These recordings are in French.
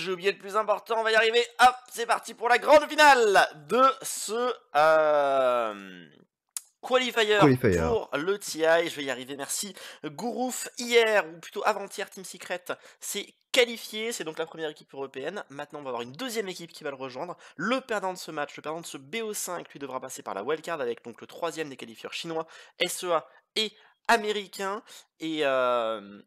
j'ai oublié le plus important, on va y arriver. Hop, c'est parti pour la grande finale de ce qualifier pour le TI. Je vais y arriver, merci. Gourouf, hier, ou plutôt avant-hier, Team Secret s'est qualifié. C'est donc la première équipe européenne. Maintenant, on va avoir une deuxième équipe qui va le rejoindre. Le perdant de ce match, le perdant de ce BO5, lui devra passer par la wildcard avec donc le troisième des qualifieurs chinois, SEA et américain, et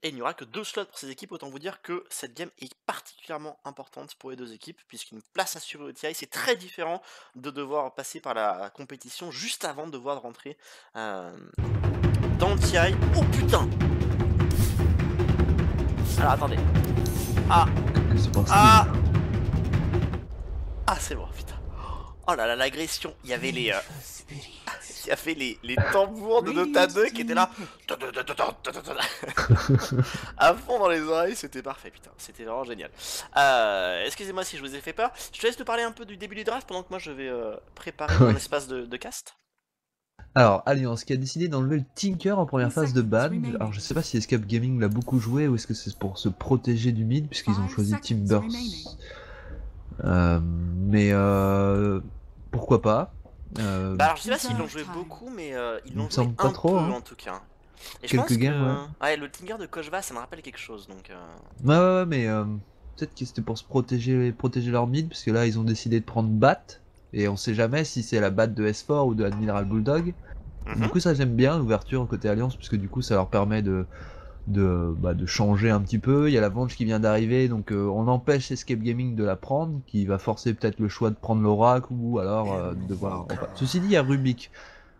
il n'y aura que deux slots pour ces équipes. Autant vous dire que cette game est particulièrement importante pour les deux équipes, puisqu'une place assurée au TI, c'est très différent de devoir passer par la compétition juste avant de devoir rentrer dans le TI. Oh putain! Alors attendez. Ah! Ah! Ah, c'est bon, putain. Oh là là, l'agression. Il y avait les... Il y avait les tambours de Dota 2 qui étaient là à fond dans les oreilles, c'était parfait, putain, c'était vraiment génial. Excusez-moi si je vous ai fait peur, je te laisse te parler un peu du début du draft pendant que moi je vais préparer mon espace de cast. Alors, Alliance qui a décidé d'enlever le Tinker en première phase de ban. Alors, je sais pas si Escape Gaming l'a beaucoup joué ou est-ce que c'est pour se protéger du mid, puisqu'ils ont choisi Team Burst. Pourquoi pas. Bah alors je sais pas s'ils l'ont joué beaucoup, mais ils l'ont joué pas un trop, peu, hein. En tout cas. Et quelques je pense games, que... ouais. Le Tinker de Kojva, ça me rappelle quelque chose, donc... Ouais, mais peut-être que c'était pour se protéger leur mid, parce que là, ils ont décidé de prendre Bat, et on sait jamais si c'est la Bat de S4 ou de Admiral Bulldog. Du coup, ça, j'aime bien, l'ouverture côté Alliance, puisque du coup, ça leur permet de changer un petit peu. Il y a la Vange qui vient d'arriver, donc on empêche Escape Gaming de la prendre, qui va forcer peut-être le choix de prendre l'Oracle ou alors de voir. Enfin, ceci dit, il y a Rubik.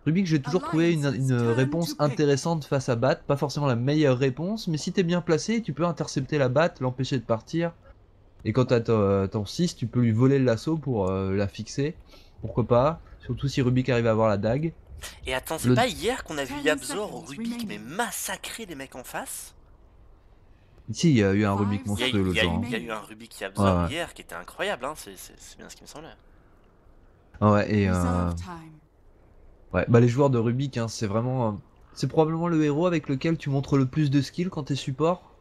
Rubik, j'ai toujours trouvé une réponse intéressante face à Bat, pas forcément la meilleure réponse, mais si t'es bien placé, tu peux intercepter la Bat, l'empêcher de partir, et quand t'as ton 6, tu peux lui voler le lasso pour la fixer, pourquoi pas, surtout si Rubik arrive à avoir la dague. Et attends, c'est pas hier qu'on a vu Yabzor au Rubik mais massacrer les mecs en face? Si, il y a eu un Rubik monstrueux le temps. Il y a eu un Rubik Yabzor hier qui était incroyable, hein. C'est bien ce qui me semblait. Ouais, et ouais, bah les joueurs de Rubik, hein, c'est vraiment... C'est probablement le héros avec lequel tu montres le plus de skill quand t'es support.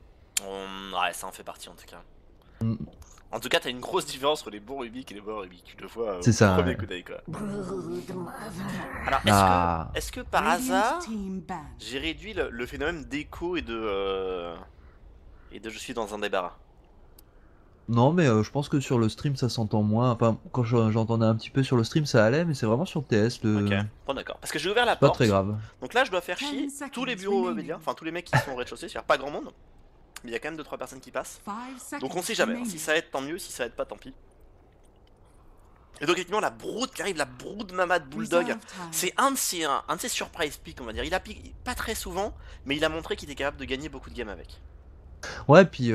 Ouais, ça en fait partie en tout cas. En tout cas, t'as une grosse différence entre les bons Rubik et les bons Rubik, tu le vois au premier coup d'œil, quoi. Alors, est-ce que par hasard, j'ai réduit le phénomène d'écho et de je suis dans un débarras? Non, mais je pense que sur le stream, ça s'entend moins. Enfin, quand j'entendais un petit peu sur le stream, ça allait, mais c'est vraiment sur TS. Ok, bon d'accord. Parce que j'ai ouvert la porte. Pas très grave. Donc là, je dois faire chier tous les bureaux médias, enfin tous les mecs qui sont au rez-de-chaussée, c'est-à-dire pas grand monde. Mais il y a quand même 2-3 personnes qui passent. Donc on sait jamais. Si ça aide, tant mieux. Si ça aide pas, tant pis. Et donc effectivement, la Brood qui arrive, la Brood Mamad Bulldog, c'est un de ses surprise picks, on va dire. Il a piqué pas très souvent, mais il a montré qu'il était capable de gagner beaucoup de games avec. Ouais, puis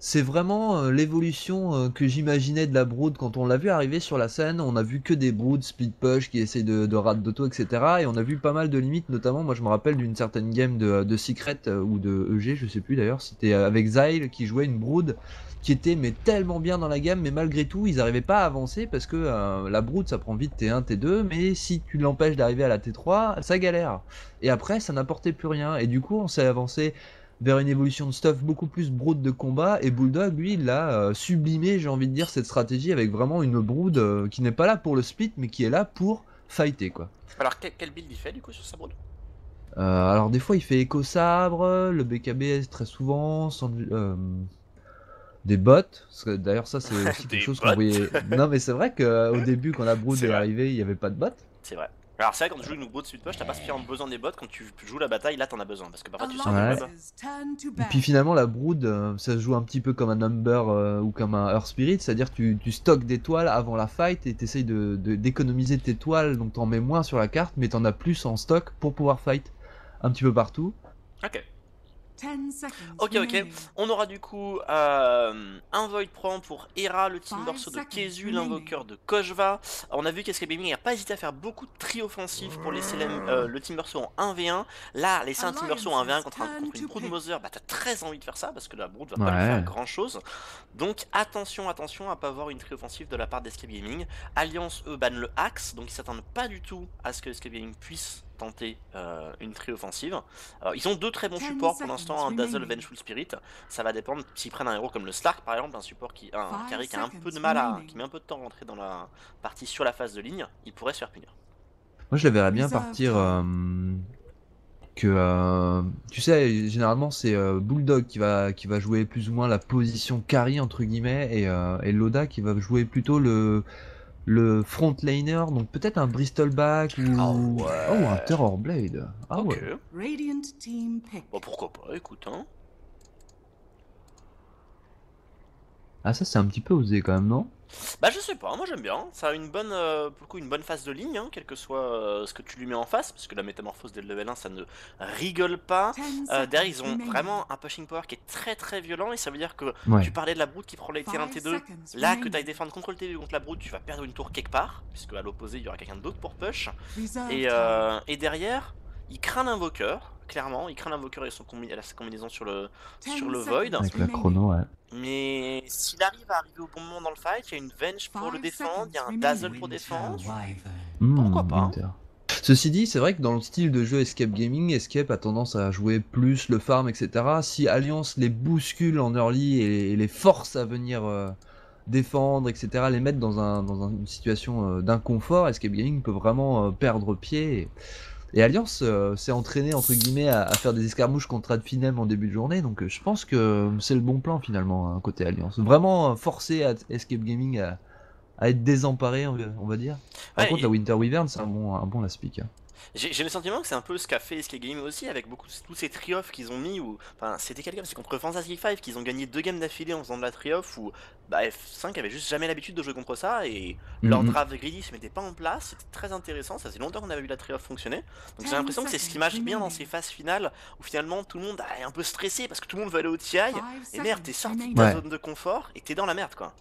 c'est vraiment l'évolution que j'imaginais de la Brood quand on l'a vu arriver sur la scène. On a vu que des Broods, Speed Push, qui essayent de rat d'auto, etc. Et on a vu pas mal de limites, notamment, moi je me rappelle d'une certaine game de Secret ou de EG, je sais plus d'ailleurs, c'était avec Zyle qui jouait une Brood qui était mais tellement bien dans la gamme, mais malgré tout ils n'arrivaient pas à avancer parce que la Brood ça prend vite T1, T2, mais si tu l'empêches d'arriver à la T3, ça galère. Et après ça n'apportait plus rien, et du coup on s'est avancé vers une évolution de stuff beaucoup plus Brood de combat, et Bulldog lui il a sublimé, j'ai envie de dire, cette stratégie avec vraiment une Brood qui n'est pas là pour le split mais qui est là pour fighter, quoi. Alors quel build il fait du coup sur sa Brood? Alors des fois il fait écho sabre, le BKB très souvent, des bots, d'ailleurs ça c'est aussi quelque chose qu'on voyait... Non mais c'est vrai qu'au début quand la Brood est arrivée il n'y avait pas de bots. C'est vrai. Alors c'est vrai, quand tu joues une Brood Speed Push, t'as pas spécialement besoin des bots, quand tu joues la bataille, là t'en as besoin, parce que parfois tu sens des bots. Et puis finalement la Brood, ça se joue un petit peu comme un Number ou comme un Earth Spirit, c'est-à-dire tu stockes des toiles avant la fight et t'essayes d'économiser tes toiles, donc t'en mets moins sur la carte, mais t'en as plus en stock pour pouvoir fight un petit peu partout. Ok. Ok, on aura du coup un Void Prompt pour Hera, le team d'Orso de Kezu, l'invoqueur de Kojva. On a vu qu'Escape Gaming n'a pas hésité à faire beaucoup de tri offensifs pour laisser le team d'Orso en 1v1. Là, laisser un team d'Orso en 1v1 contre une Brood Mother, bah t'as très envie de faire ça parce que la Brood va pas lui faire grand chose. Donc attention à pas avoir une tri offensive de la part d'Escape Gaming. Alliance, eux, bannent le Axe, donc ils s'attendent pas du tout à ce que Escape Gaming puisse tenter une tri offensive. Ils ont deux très bons supports pour l'instant, un Dazzle, Vengeful Spirit. Ça va dépendre s'ils prennent un héros comme le Stark par exemple, un support qui un carry qui a un peu de mal à, qui met un peu de temps à rentrer dans la partie sur la phase de ligne, il pourrait se faire punir. Moi je le verrais bien partir tu sais, généralement c'est Bulldog qui va jouer plus ou moins la position carry entre guillemets, et Loda qui va jouer plutôt le frontliner, donc peut-être un Bristleback ou un Terrorblade. Ah okay. Radiant Team Pick. Bah pourquoi pas, écoute hein. Ah ça c'est un petit peu osé quand même, non? Bah je sais pas, moi j'aime bien, ça a une bonne, pour le coup, une bonne phase de ligne, hein, quel que soit ce que tu lui mets en face, parce que la métamorphose dès le level 1 ça ne rigole pas. Derrière ils ont vraiment un pushing power qui est très très violent, et ça veut dire que tu parlais de la Brute qui prend les T1, T2, là que tu ailles défendre contre le T2 contre la Brute, tu vas perdre une tour quelque part, puisque à l'opposé il y aura quelqu'un d'autre pour push, et derrière il craint l'invoqueur. Clairement, il craint l'invoqueur et sa combinaison sur le Void. Avec la chrono, ouais. Mais s'il arrive à arriver au bon moment dans le fight, il y a une Venge pour le défendre, il y a un Dazzle pour défendre. Pourquoi pas hein. Ceci dit, c'est vrai que dans le style de jeu Escape Gaming, Escape a tendance à jouer plus le farm, etc. Si Alliance les bouscule en early et les force à venir défendre, etc., les mettre dans une situation d'inconfort, Escape Gaming peut vraiment perdre pied. Et Alliance s'est entraîné entre guillemets à faire des escarmouches contre Adfinem en début de journée, donc je pense que c'est le bon plan finalement hein, côté Alliance. Vraiment forcer Escape Gaming à être désemparé, on va dire. Par contre la Winter Wyvern c'est un bon last pick. Hein. J'ai le sentiment que c'est un peu ce qu'a fait Escape Gaming aussi avec tous ces tri-offs qu'ils ont mis. Enfin, c'était quelqu'un, c'est contre Fantasy 5 qu'ils ont gagné 2 games d'affilée en faisant de la tri-off où F5 avait juste jamais l'habitude de jouer contre ça et leur draft greedy se mettait pas en place. C'était très intéressant, ça faisait longtemps qu'on avait vu la tri-off fonctionner. Donc j'ai l'impression que c'est ce qui marche bien dans ces phases finales où finalement tout le monde est un peu stressé parce que tout le monde veut aller au TI et merde, t'es sorti de ta zone de confort et t'es dans la merde quoi.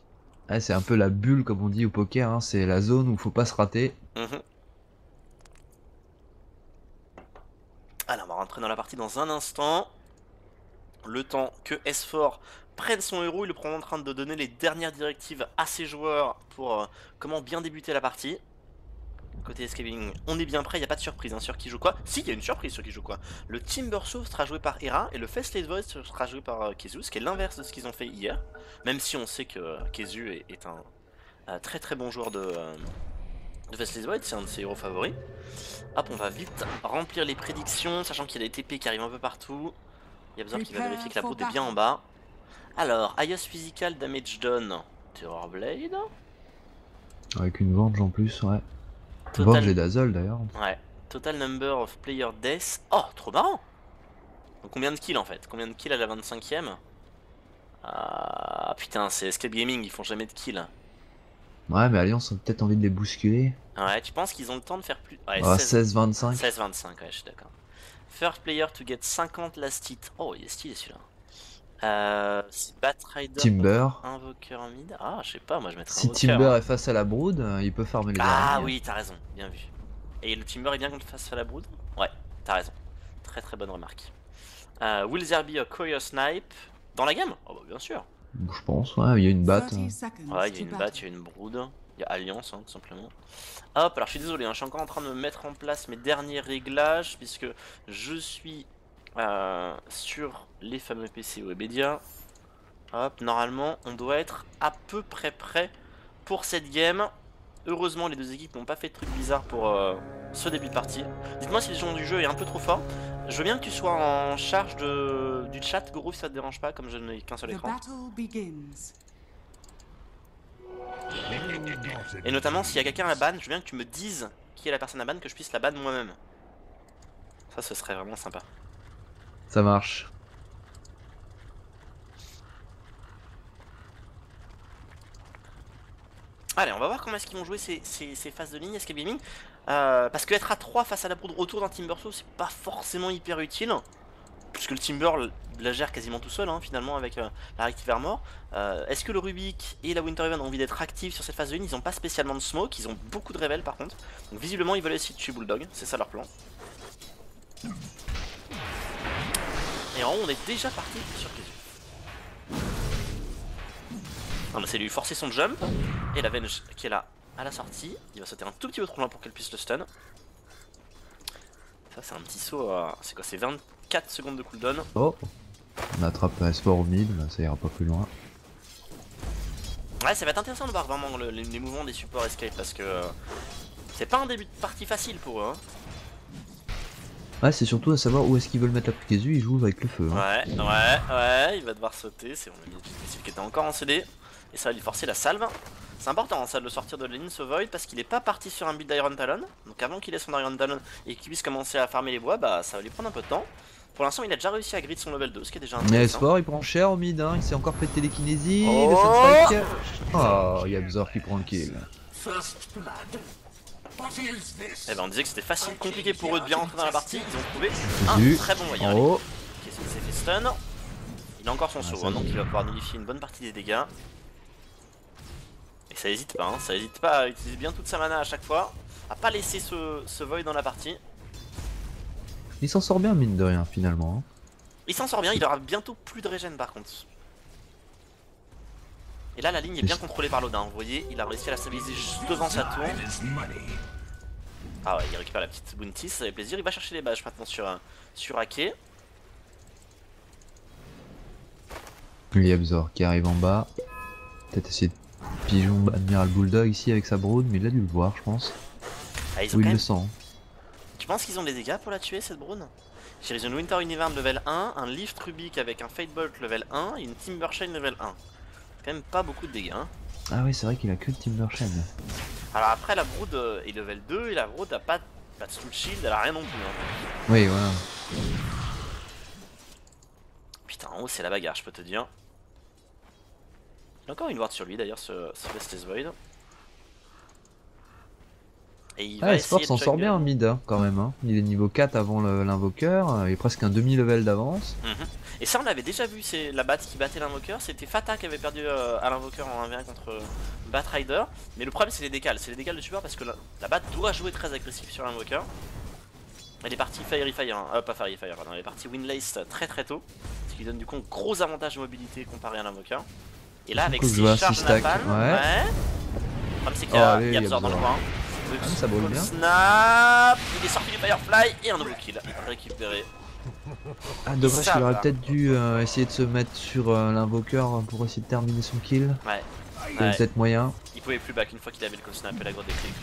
Ouais, c'est un peu la bulle comme on dit au poker, hein. C'est la zone où faut pas se rater. Alors on va rentrer dans la partie dans un instant, le temps que S4 prenne son héros, il est probablement en train de donner les dernières directives à ses joueurs pour comment bien débuter la partie. Côté Escape Gaming, on est bien prêt, il n'y a pas de surprise hein, sur qui joue quoi. Si, il y a une surprise sur qui joue quoi. Le Timbersaw sera joué par Hera et le Faceless Void sera joué par Kezu, ce qui est l'inverse de ce qu'ils ont fait hier. Même si on sait que Kezu est un très très bon joueur de Faceless Void, c'est un de ses héros favoris. Hop, on va vite remplir les prédictions, sachant qu'il y a des TP qui arrivent un peu partout. Il y a besoin qu'il va vérifier que la Brute est bien en bas. Alors, Ayos Physical, Damage Done, Terrorblade. Avec une Venge en plus, ouais. Total... Venge et Dazzle d'ailleurs. Ouais, Total Number of Player Death. Oh, trop marrant. Donc combien de kills en fait? Combien de kills à la 25e? Ah putain, c'est Escape Gaming, ils font jamais de kills. Ouais, mais Alliance ont peut-être envie de les bousculer. Ouais, tu penses qu'ils ont le temps de faire plus... Ouais, 16-25. 16-25, ouais, je suis d'accord. First player to get 50 last hit. Oh, il est stylé celui-là. Si Batrider... Timber. Invoqueur mid... Ah, je sais pas, moi je mettrais Invoqueur. Si Timber est face à la Brood, il peut farmer les derniers. Oui, t'as raison, bien vu. Et le Timber est bien face à la Brood? Ouais, t'as raison. Très très bonne remarque. Will there be a Courier Snipe? Dans la game? Oh bah bien sûr. Je pense, ouais, il y a une batte. Ouais, il y a une batte, il y a une Brood, il y a Alliance, hein, tout simplement. Hop, alors je suis désolé, hein, je suis encore en train de me mettre en place mes derniers réglages, puisque je suis sur les fameux PC Webedia. Hop, normalement, on doit être à peu près prêt pour cette game. Heureusement, les deux équipes n'ont pas fait de trucs bizarres pour ce début de partie. Dites-moi si le genre du jeu est un peu trop fort. Je veux bien que tu sois en charge du chat, Goro, si ça te dérange pas, comme je n'ai qu'un seul écran. Et notamment, s'il y a quelqu'un à ban, je veux bien que tu me dises qui est la personne à ban, que je puisse la ban moi-même. Ça, ce serait vraiment sympa. Ça marche. Allez, on va voir comment est-ce qu'ils vont jouer ces phases de ligne, Escape Gaming. Parce que être à 3 face à la Brood autour d'un Timbersaw, c'est pas forcément hyper utile. Puisque le Timber la gère quasiment tout seul, hein, finalement, avec la Reactive Armor. Est-ce que le Rubik et la Winter Even ont envie d'être actifs sur cette phase de ligne? Ils n'ont pas spécialement de smoke, ils ont beaucoup de révèles par contre. Donc visiblement, ils veulent essayer de tuer Bulldog, c'est ça leur plan. Et en haut, on est déjà parti sur Kezu. Non mais c'est lui forcer son jump, et la Venge qui est là à la sortie, il va sauter un tout petit peu trop loin pour qu'elle puisse le stun. Ça c'est un petit saut à... C'est quoi, c'est 24 secondes de cooldown. Oh, on attrape un sport au mid, là, ça ira pas plus loin. Ouais, ça va être intéressant de voir vraiment les mouvements des supports escape parce que... c'est pas un début de partie facile pour eux, hein. Ouais, c'est surtout à savoir où est-ce qu'ils veulent mettre la Pukezu, ils jouent avec le feu. Hein. Ouais, il va devoir sauter, c'est bon, le missile qui était encore en CD, et ça va lui forcer la salve. C'est important ça de le sortir de la ligne, ce Void, parce qu'il est pas parti sur un build d'Iron Talon, donc avant qu'il ait son Iron Talon et qu'il puisse commencer à farmer les bois, bah ça va lui prendre un peu de temps. Pour l'instant, il a déjà réussi à grid son level 2, ce qui est déjà intéressant. Mais Sport, il prend cher au mid, hein, il s'est encore fait télékinésie, le sunstrike. Oh, il y a Absorb qui prend le kill. Eh ben on disait que c'était facile, compliqué pour eux de bien rentrer dans la partie, ils ont trouvé un très bon moyen. Oh. Qu'est-ce qu'il s'est fait stun. Il a encore son saut, donc il va pouvoir nullifier une bonne partie des dégâts. Et ça hésite pas à utiliser bien toute sa mana à chaque fois, à pas laisser ce void dans la partie. Il s'en sort bien mine de rien finalement. Il s'en sort bien, il aura bientôt plus de régène par contre. Et là la ligne est bien contrôlée par Lodin, vous voyez, il a réussi à la stabiliser juste devant sa tour. Ah ouais, il récupère la petite bounty, ça fait plaisir, il va chercher les badges maintenant sur Aké. Il y a Abzor qui arrive en bas, peut-être essayer de pigeon Admiral Bulldog ici avec sa Brood, mais il a dû le voir je pense. Ah, ils ont le sent. Tu penses qu'ils ont les dégâts pour la tuer cette Brood? J'ai une Winter Universe level 1, un Lift Rubik avec un Fatebolt level 1 et une Timber Chain level 1. Quand même pas beaucoup de dégâts hein. Ah oui c'est vrai qu'il a que le Timber Chain. Alors après la Brood est level 2 et la Brood a pas de soul shield, elle a rien non plus hein. Oui voilà. Putain en haut c'est la bagarre je peux te dire. Il y a encore une ward sur lui d'ailleurs ce Restless Void. Et il va essayer de s'en sort bien en mid hein, quand même hein. Il est niveau 4 avant l'invoqueur, il est presque un demi-level d'avance. Et ça on l'avait déjà vu, c'est la batte qui battait l'invoqueur, c'était Fata qui avait perdu à l'invoqueur en 1v1 contre Batrider. Mais le problème c'est les décales de support parce que la batte doit jouer très agressif sur l'invoqueur. Elle est partie Fiery Fire, hein. Pas Fiery Fire, pardon, elle est partie Windlace très tôt. Ce qui donne du coup un gros avantage de mobilité comparé à l'invoqueur. Et là avec ses charges napalm, ouais. Le problème c'est qu'il y a Absorb dans le coin. Ça brûle bien. Snap, il est sorti du Firefly et un double kill récupéré. Ah de vrai il aurait peut-être dû essayer de se mettre sur l'invoqueur pour essayer de terminer son kill. Ouais. C'est peut-être moyen. Il pouvait plus back une fois qu'il avait le call snap et la grotte des clics.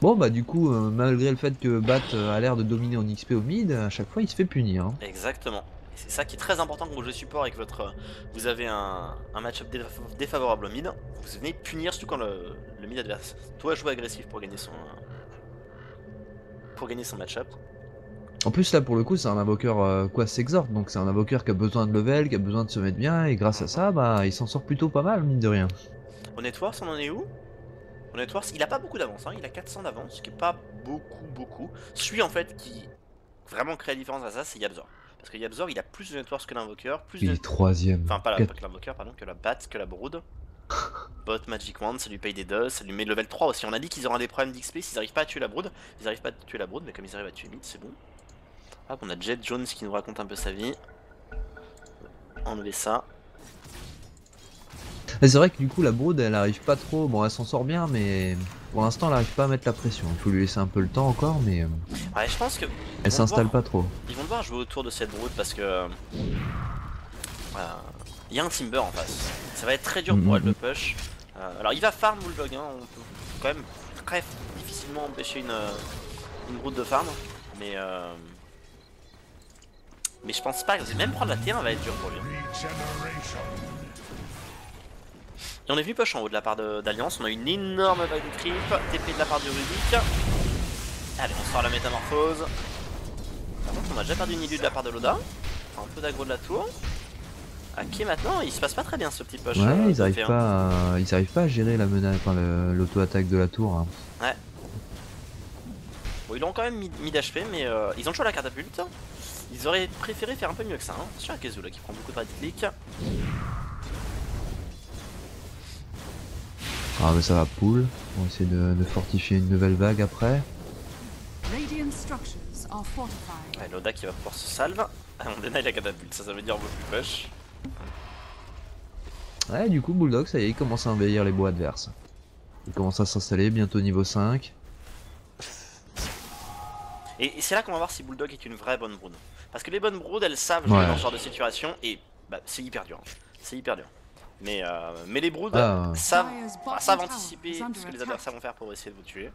Bon bah du coup malgré le fait que Bat a l'air de dominer en XP au mid, à chaque fois il se fait punir. Hein. Exactement. C'est ça qui est très important quand vous jouez support et que vous avez un match-up défavorable au mid. Vous venez punir surtout quand le mid adverse doit jouer agressif pour gagner son match-up. En plus là pour le coup c'est un invoqueur quoi s'exhorte, donc c'est un invoqueur qui a besoin de level, qui a besoin de se mettre bien et grâce à ça bah il s'en sort plutôt pas mal mine de rien. Honnête Wars on en est où? Honnête Wars il a pas beaucoup d'avance, hein. Il a 400 d'avance, ce qui est pas beaucoup. Celui en fait qui vraiment crée la différence à ça c'est Yabzor. Parce que Yabzor il a plus de networks que l'invoqueur, plus de... Il est troisième. Enfin pas que l'invoqueur, pardon, que la batte, que la brood. Bot, Magic Wand, ça lui paye des dust, ça lui met level 3 aussi. On a dit qu'ils auront des problèmes d'XP s'ils arrivent pas à tuer la brood. Ils arrivent pas à tuer la brood, mais comme ils arrivent à tuer mid, c'est bon. Hop, on a Jet Jones qui nous raconte un peu sa vie. Enlever ça. C'est vrai que du coup la brood elle arrive pas trop, bon elle s'en sort bien mais pour l'instant elle arrive pas à mettre la pression, il faut lui laisser un peu le temps encore mais... Ouais je pense que... Elle s'installe pas trop. Ils vont devoir jouer autour de cette brood parce que... Il y a un Timber en face, ça va être très dur pour elle de push. Alors il va farm Bulldog, hein. On peut quand même très difficilement empêcher une brood de farm mais... Mais je pense pas, même prendre la T1 va être dur pour lui. Et on est venu push en haut de la part d'Alliance, on a une énorme vague de creep, TP de la part du Rubik. Allez, on sort la métamorphose. Par contre, on a déjà perdu une idée de la part de Loda. Un peu d'aggro de la tour. Aké maintenant, il se passe pas très bien ce petit push. Ouais, ils arrivent pas à gérer la menace, enfin, l'auto-attaque de la tour. Hein. Ouais. Bon, ils l'ont quand même mis d'HP, mais ils ont toujours la catapulte. Ils auraient préféré faire un peu mieux que ça. Hein. Sur Akezu là qui prend beaucoup de right click. Ah bah ça va pool, on va essayer de fortifier une nouvelle vague après. Ouais, Loda qui va pouvoir se salve. Ah, on dénaille la catapulte, ça veut dire on peut plus push. Ouais du coup Bulldog ça y est, il commence à envahir les bois adverses. Il commence à s'installer, bientôt niveau 5. Et c'est là qu'on va voir si Bulldog est une vraie bonne brood. Parce que les bonnes broods, elles savent jouer dans ce genre de situation et bah, c'est hyper dur. C'est hyper dur. Mais les broods savent anticiper ce que les adversaires vont faire pour essayer de vous tuer.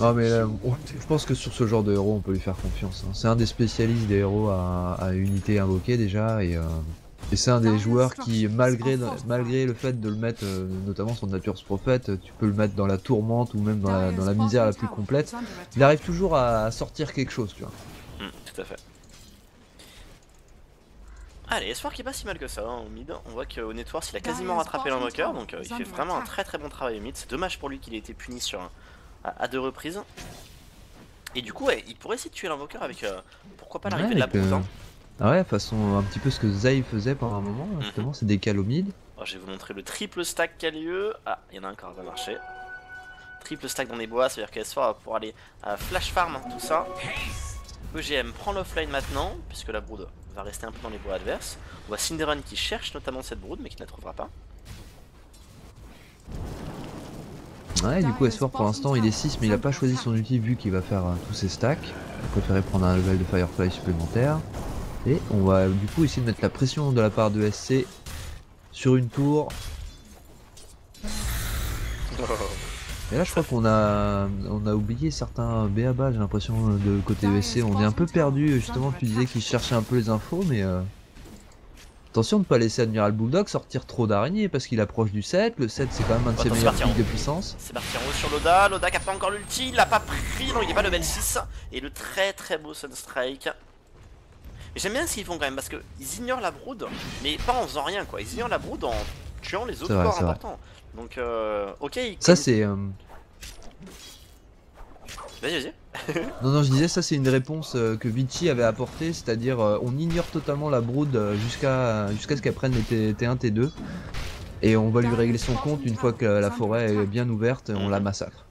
Ah mais je pense que sur ce genre de héros on peut lui faire confiance. Hein. C'est un des spécialistes des héros à unité invoquée déjà et c'est un des joueurs qui malgré le fait de le mettre notamment son Nature's Prophet, tu peux le mettre dans la tourmente ou même dans la misère la plus complète, il arrive toujours à sortir quelque chose tu vois. Tout à fait. Allez, Espoir qui est pas si mal que ça en mid, on voit qu'au Networks il a quasiment rattrapé l'invoqueur donc il fait vraiment un très très bon travail au mid, c'est dommage pour lui qu'il ait été puni sur un à deux reprises. Et du coup, ouais, il pourrait essayer de tuer l'invoqueur avec pourquoi pas l'arrivée de la brood. Ah ouais, façon un petit peu ce que Zai faisait pendant un moment, justement, c'est des calomides. Alors, je vais vous montrer le triple stack qui a lieu. Ah, il y en a un qui a marché. Triple stack dans les bois, c'est-à-dire qu'elle soir pour aller flash farm, tout ça. EGM prend l'offline maintenant, puisque la brood va rester un peu dans les bois adverses. On voit Cinderun qui cherche notamment cette brood, mais qui ne la trouvera pas. Ouais, du coup, S4 pour l'instant il est 6, mais il a pas choisi son outil vu qu'il va faire tous ses stacks. Il a préféré prendre un level de Firefly supplémentaire. Et on va du coup essayer de mettre la pression de la part de SC sur une tour. Et là, je crois qu'on a oublié certains BABA, j'ai l'impression, de côté SC. On est un peu perdu, justement, tu disais qu'il cherchait un peu les infos, mais. Attention de ne pas laisser Admiral Bulldog sortir trop d'araignées parce qu'il approche du 7, le 7 c'est quand même un de ses meilleurs pics de puissance. C'est parti en haut sur Loda, Loda qui a pas encore l'ulti, il l'a pas pris, non il est pas level 6 et le très très beau Sunstrike. Et j'aime bien ce qu'ils font quand même parce qu'ils ignorent la brood mais pas en faisant rien quoi, ils ignorent la brood en tuant les autres corps importants. Donc ok. Ça c'est... Vas-y vas-y. Non, je disais ça c'est une réponse que Vichy avait apportée, c'est-à-dire on ignore totalement la brood jusqu'à ce qu'elle prenne les T1, T2 et on va lui régler son compte une fois que la forêt est bien ouverte, on la massacre.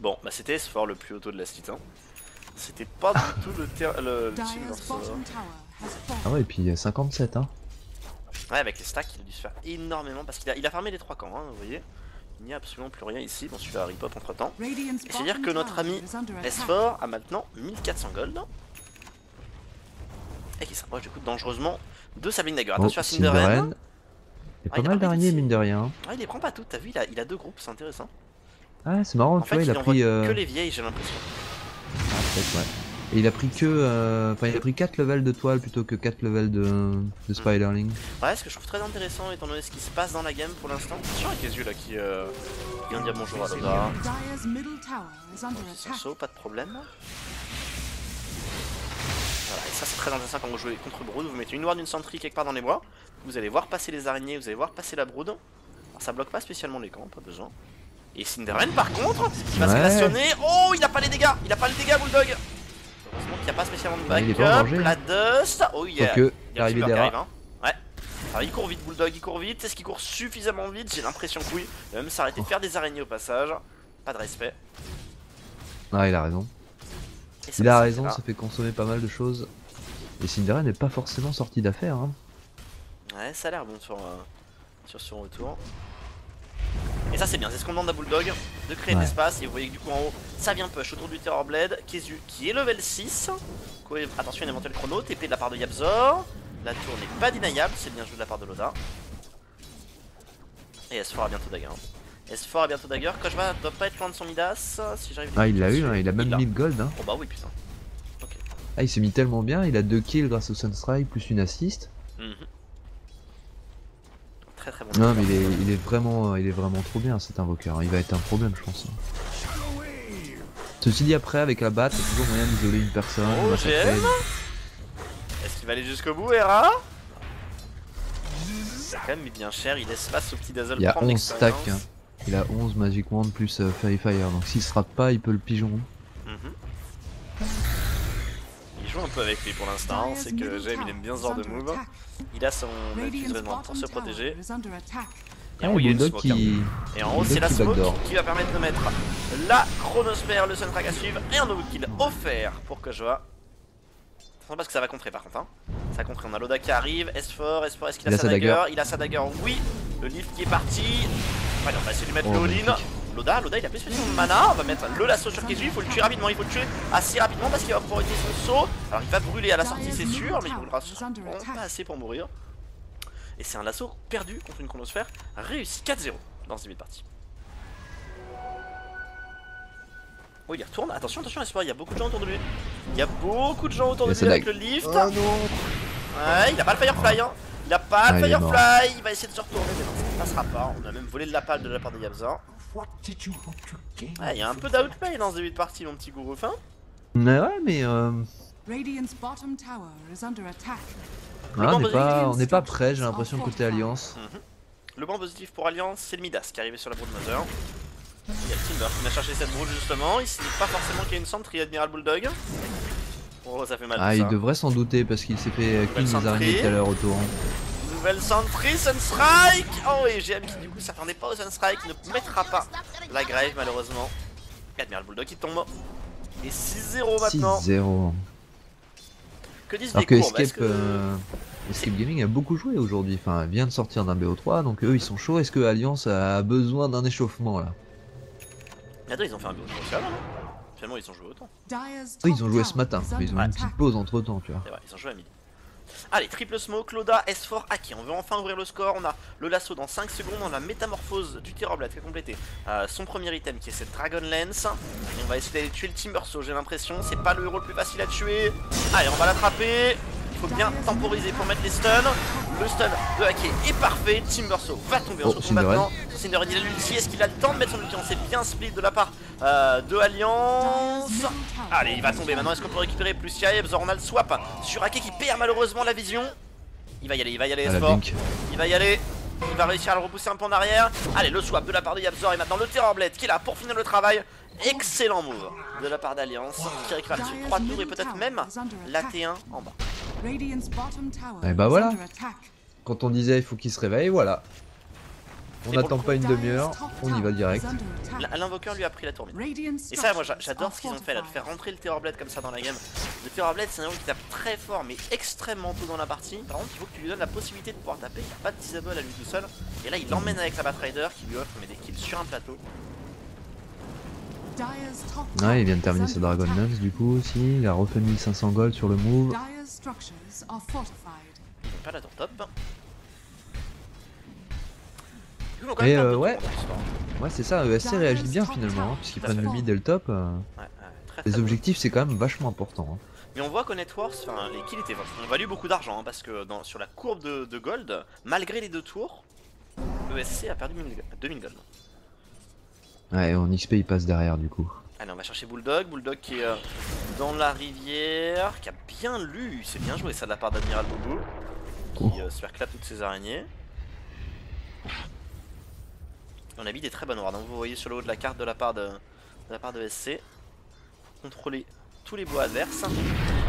Bon, bah c'était ce fort le plus haut taux de la cité, hein. C'était pas du tout le team dans ce... Ah ouais, et puis 57 hein. Ouais, avec les stacks il a dû se faire énormément parce qu'il a farmé les 3 camps, hein, vous voyez. Il n'y a absolument plus rien ici, bon celui-là rip up entre temps. C'est-à-dire que notre ami S4 a maintenant 1400 gold. Et qui s'approche du coup dangereusement de sa Blink Dagger. Attention à Cinderun. Il y a pas mal d'araignées mine de rien. Ah, il les prend pas toutes, t'as vu, il a deux groupes, c'est intéressant. Ah c'est marrant, tu vois, il a pris que les vieilles j'ai l'impression. Ah peut-être ouais. Et il a pris que... Enfin il a pris 4 levels de toile plutôt que 4 levels de Spiderling. Ouais, ce que je trouve très intéressant étant donné ce qui se passe dans la game pour l'instant. C'est sûr avec les yeux là qui vient dire bonjour à Loda. Saut, pas de problème. Voilà, et ça c'est très intéressant quand vous jouez contre Brood, vous mettez une ward, une sentry quelque part dans les bois. Vous allez voir passer les araignées, vous allez voir passer la Brood. Alors, ça bloque pas spécialement les camps, pas besoin. Et Cinderun par contre, il va se stationner. Oh, il a pas les dégâts, il a pas les dégâts Bulldog. Heureusement qu'il n'y a pas spécialement de backup, la dust, oh yeah, il y a un super qui arrive hein. Ouais, alors il court vite Bulldog, il court vite, est-ce qu'il court suffisamment vite? J'ai l'impression que oui, il va même s'arrêter de faire des araignées au passage, pas de respect. Ah il a raison, il a raison, ça fait consommer pas mal de choses. Et Cinderella n'est pas forcément sorti d'affaire hein. Ouais ça a l'air bon sur son retour. Et ça c'est bien, c'est ce qu'on demande à Bulldog, de créer de l'espace, et vous voyez que du coup en haut, ça vient push autour du Terrorblade, Kezu qui est level 6, attention à un éventuel chrono, TP de la part de Yabzor, la tour n'est pas dénaillable, c'est bien joué de la part de Loda. Et S4 a bientôt dagger. S4 a bientôt dagger, Kojma doit pas être loin de son Midas, si j'arrive... Ah il l'a eu, hein, il a même 1000 gold hein. Oh bah oui putain. Okay. Ah il s'est mis tellement bien, il a 2 kills grâce au Sunstrike plus une assist. Très, très bon non mais il est vraiment trop bien cet invoqueur, il va être un problème je pense. Ceci dit après avec la batte c'est toujours moyen d'isoler une personne. Oh GM. Est-ce qu'il va aller jusqu'au bout Hera? C'est quand même bien cher, il laisse face au petit Dazzle. Il a 11 stacks, hein. Il a 11 Magic Wand plus Fairy Fire donc s'il se rate pas il peut le pigeon. Il joue un peu avec lui pour l'instant, c'est que Jaime il aime bien ce genre de move. Il a son emprisonnement pour se protéger. Et en haut il y a une smoke. Et en haut c'est la smoke qui va permettre de mettre la chronosphère, le Sunstrike à suivre et un double kill offert pour Kojua. Attention parce que ça va contrer par contre hein. Ça compris, on a Loda qui arrive. S4, est-ce qu'il a sa dagger? Il a sa dagger, oui. Le lift qui est parti. Allez, on va essayer de lui mettre le all-in. Loda il a plus de mana, on va mettre le lasso sur Keju, il faut le tuer rapidement, il faut le tuer assez rapidement parce qu'il va pouvoir utiliser son saut. Alors il va brûler à la sortie c'est sûr, mais il brûlera sûrement pas assez pour mourir. Et c'est un lasso perdu contre une chronosphère, réussi 4-0 dans ce début de partie. Oh il y retourne, attention, attention espoir, il y a beaucoup de gens autour de lui. Il y a beaucoup de gens autour de lui avec le lift. Oh, non. Ouais, il a pas le Firefly hein. Il a pas le Firefly, il va essayer de se retourner, mais non, ça ne passera pas. On a même volé de la palle de la part de Yabza. Ah, il y a un peu d'outplay dans ce début de partie, mon petit gourou fin. Mais ouais, mais ah, on n'est pas prêt, j'ai l'impression, côté Alliance. Le banc positif pour Alliance, c'est le Midas qui est arrivé sur la Broodmother. Il y a le Timber qui vient chercher cette brood justement. Il se dit pas forcément qu'il y a une centre, il y a Admiral Bulldog. Oh, ça fait mal. Ah, il devrait s'en douter parce qu'il s'est fait clean les araignées tout à l'heure autour. Nouvelle sentry, Sunstrike. Oh et GM qui du coup s'attendait pas au Sunstrike, ne mettra pas la grève malheureusement. Admiral Bulldog qui tombe. Et 6-0 maintenant. 6-0. Que disent les cours, Escape Gaming a beaucoup joué aujourd'hui, enfin vient de sortir d'un BO3, donc eux ils sont chauds. Est-ce que Alliance a besoin d'un échauffement là? Attends, ils ont fait un BO3 social là non? Finalement ils ont joué autant. Oui, ils ont joué ce matin, mais ils ont une petite pause entre temps tu vois. C'est vrai, ils ont joué à midi. Allez, triple smoke, Loda, S4, Aki, on veut enfin ouvrir le score, on a le lasso dans 5 secondes, on a la métamorphose du Tyroblade qui a complété son premier item qui est cette Dragon Lance. Et on va essayer d'aller tuer le Timbersaw, j'ai l'impression, c'est pas le héros le plus facile à tuer. Allez, on va l'attraper, il faut bien temporiser pour mettre les stuns. Le stun de Aki est parfait, Timbersaw va tomber, on se retrouve maintenant. Cinderella il a l'ulti, est-ce qu'il a le temps de mettre son ulti? On s'est bien split de la part de Alliance. Allez, il va tomber maintenant. Est-ce qu'on peut récupérer plus Yabza? On a le swap sur Aki qui perd malheureusement la vision. Il va y aller, S4. Il va y aller. Il va réussir à le repousser un peu en arrière. Allez, le swap de la part de Yabza et maintenant le Terrorblade qui est là pour finir le travail. Excellent move de la part d'Alliance qui récupère sur 3 tours et peut-être même la T1 en bas. Et bah voilà. Quand on disait il faut qu'il se réveille, voilà. On n'attend pas une demi-heure, on y va direct. L'invoqueur lui a pris la tourmente. Et ça, moi j'adore ce qu'ils ont fait là, de faire rentrer le Terrorblade comme ça dans la game. Le Terrorblade, c'est un héros qui tape très fort mais extrêmement tôt dans la partie. Par contre, il faut que tu lui donnes la possibilité de pouvoir taper. Il n'a pas de disable à lui tout seul. Et là, il l'emmène avec sa Batrider qui lui offre des kills sur un plateau. Ouais, il vient de terminer sa Dragon Lance du coup aussi. Il a refait 1500 gold sur le move. Pas la tour top. Et ouais, c'est ça, ESC réagit bien finalement, hein, puisqu'ils prennent le mid et le top. Les objectifs c'est quand même vachement important. Hein. Mais on voit qu'au Networth, les kills étaient vachement. On value beaucoup d'argent hein, parce que sur la courbe de gold, malgré les 2 tours, ESC a perdu 2000 gold. Ouais, en XP il passe derrière du coup. Allez, on va chercher Bulldog, qui est dans la rivière, qui a bien lu, c'est bien joué ça de la part d'Admiral Boubou, qui se fait clap toutes ses araignées. On a mis des très bonnes wards, hein. Vous voyez sur le haut de la carte de la part de SC. Contrôler tous les bois adverses.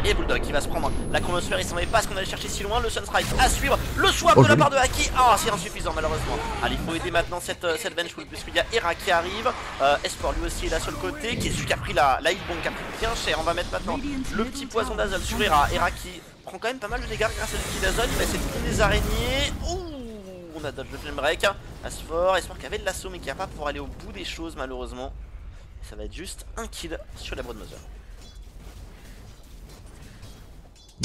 Et Bulldog qui va se prendre la chronosphère, il s'en est pas ce qu'on allait chercher si loin. Le Sunstrike à suivre, le swap de la part de Aki. Oh, c'est insuffisant malheureusement. Allez, il faut aider maintenant cette Vengeful puisqu'il y a Hera qui arrive. Esport lui aussi est là sur le côté. Qui est celui qui a pris la heal bomb, qui a pris bien cher. On va mettre maintenant le petit poison d'Azul sur Hera. Hera qui prend quand même pas mal de dégâts grâce à l'ulti d'Azul. Il va essayer de prendre des araignées. Ouh, on a dodge le flame break. Asphore qui avait de l'assaut mais qui n'a pas pour aller au bout des choses malheureusement. Et ça va être juste un kill sur la Broodmother.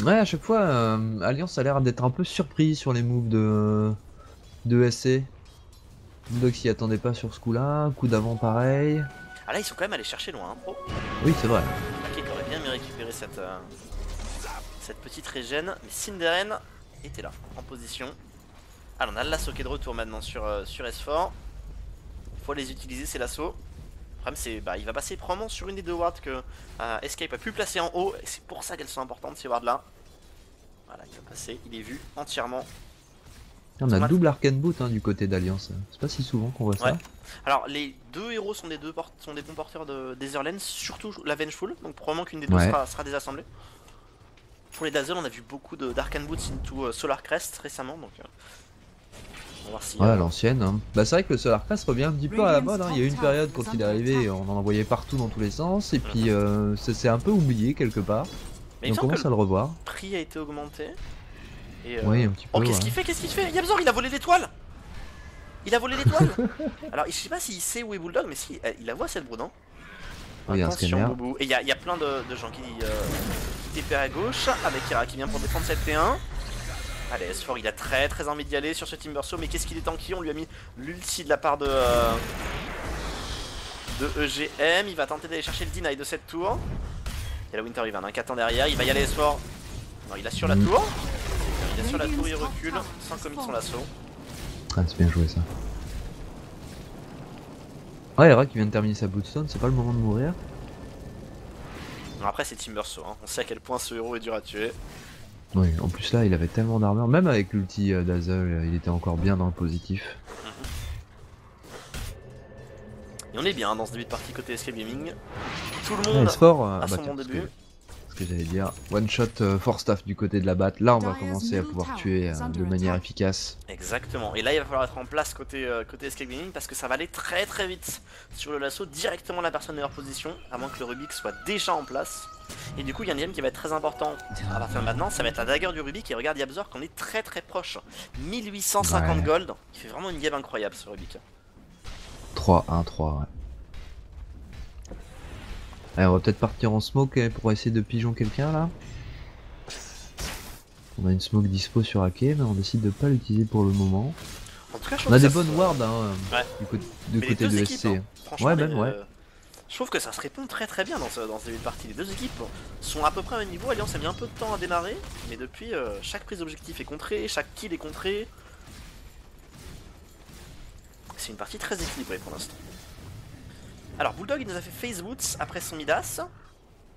Ouais, à chaque fois Alliance a l'air d'être un peu surpris sur les moves de SC. Bulldog s'y attendait pas sur ce coup là, coup d'avant pareil. Ah là ils sont quand même allés chercher loin hein, pro. Oui c'est vrai. Aki aurait bien aimé récupérer cette petite régène, mais Sinderen était là en position. Alors on a le lasso qui est de retour maintenant sur S4. Faut les utiliser ces lassos. Le problème c'est il va passer probablement sur une des 2 wards que Escape a pu placer en haut. Et c'est pour ça qu'elles sont importantes ces wards là. Voilà, il va passer, il est vu entièrement. On a double arcane boot hein, du côté d'Alliance. C'est pas si souvent qu'on voit ça. Alors les 2 héros sont des bons porteurs d'Etherlands, surtout la Vengeful. Donc probablement qu'une des 2 sera désassemblée. Pour les Dazzle on a vu beaucoup d'arcane boot into Solar Crest récemment. Donc on va voir si l'ancienne. Hein. Bah, c'est vrai que le Solar Crest revient un petit peu à la mode. Hein. Il y a eu une période quand il est arrivé, on en envoyait partout dans tous les sens. Et puis c'est un peu oublié quelque part. Mais on commence à le revoir. Le prix a été augmenté. Et oui, un petit peu. Oh, qu'est-ce qu'il fait? Yabzor, il a volé l'étoile. Alors, je sais pas s'il sait où est Bulldog, mais si, il la voit cette broue, non? Oui, attention, Boubou. Et il y a plein de gens qui TP à gauche, avec Kira qui vient pour défendre cette T1. Allez, S4, il a très envie d'y aller sur ce Timbersaw, mais qu'est-ce qu'il est tanky? On lui a mis l'ulti de la part de EGM. Il va tenter d'aller chercher le deny de cette tour. Il y a la Winter Ivan, hein, qui attend derrière. Il va y aller, S4. Non, il assure la tour. Il assure la tour, il recule sans commit son assaut. Ah, c'est bien joué ça. Ah, Hera qui vient de terminer sa Bloodstone, c'est pas le moment de mourir. Non, après, c'est Timbersaw, hein. On sait à quel point ce héros est dur à tuer. Oui, en plus là, il avait tellement d'armure, même avec l'ulti d'Azel, il était encore bien dans le positif. Et on est bien dans ce début de partie côté SK Gaming. Tout le monde à son bon début. Ce que j'allais dire, one shot force staff du côté de la batte, là on va commencer à pouvoir tuer de manière efficace. Exactement, et là il va falloir être en place côté, côté SK Gaming parce que ça va aller très vite sur le lasso, directement la personne en meilleure position, à moins que le Rubik soit déjà en place. Et du coup il y a un item qui va être très important à partir de maintenant, ça va être la dagger du Rubik. Et regarde Yabzor qu'on est très proche, 1850 gold, il fait vraiment une game incroyable ce Rubik. 3-1-3 ouais. Allez, on va peut-être partir en smoke pour essayer de pigeon quelqu'un là. On a une smoke dispo sur AK mais on décide de pas l'utiliser pour le moment. En tout cas, je on a des bonnes wards hein, ouais. du côté de SC. Hein. Ouais, même ouais. Je trouve que ça se répond très bien dans ce début de partie. Les deux équipes sont à peu près au même niveau. Alliance a mis un peu de temps à démarrer, mais depuis chaque prise d'objectif est contrée, chaque kill est contré. C'est une partie très équilibrée pour l'instant. Alors Bulldog il nous a fait Phase Woods après son Midas.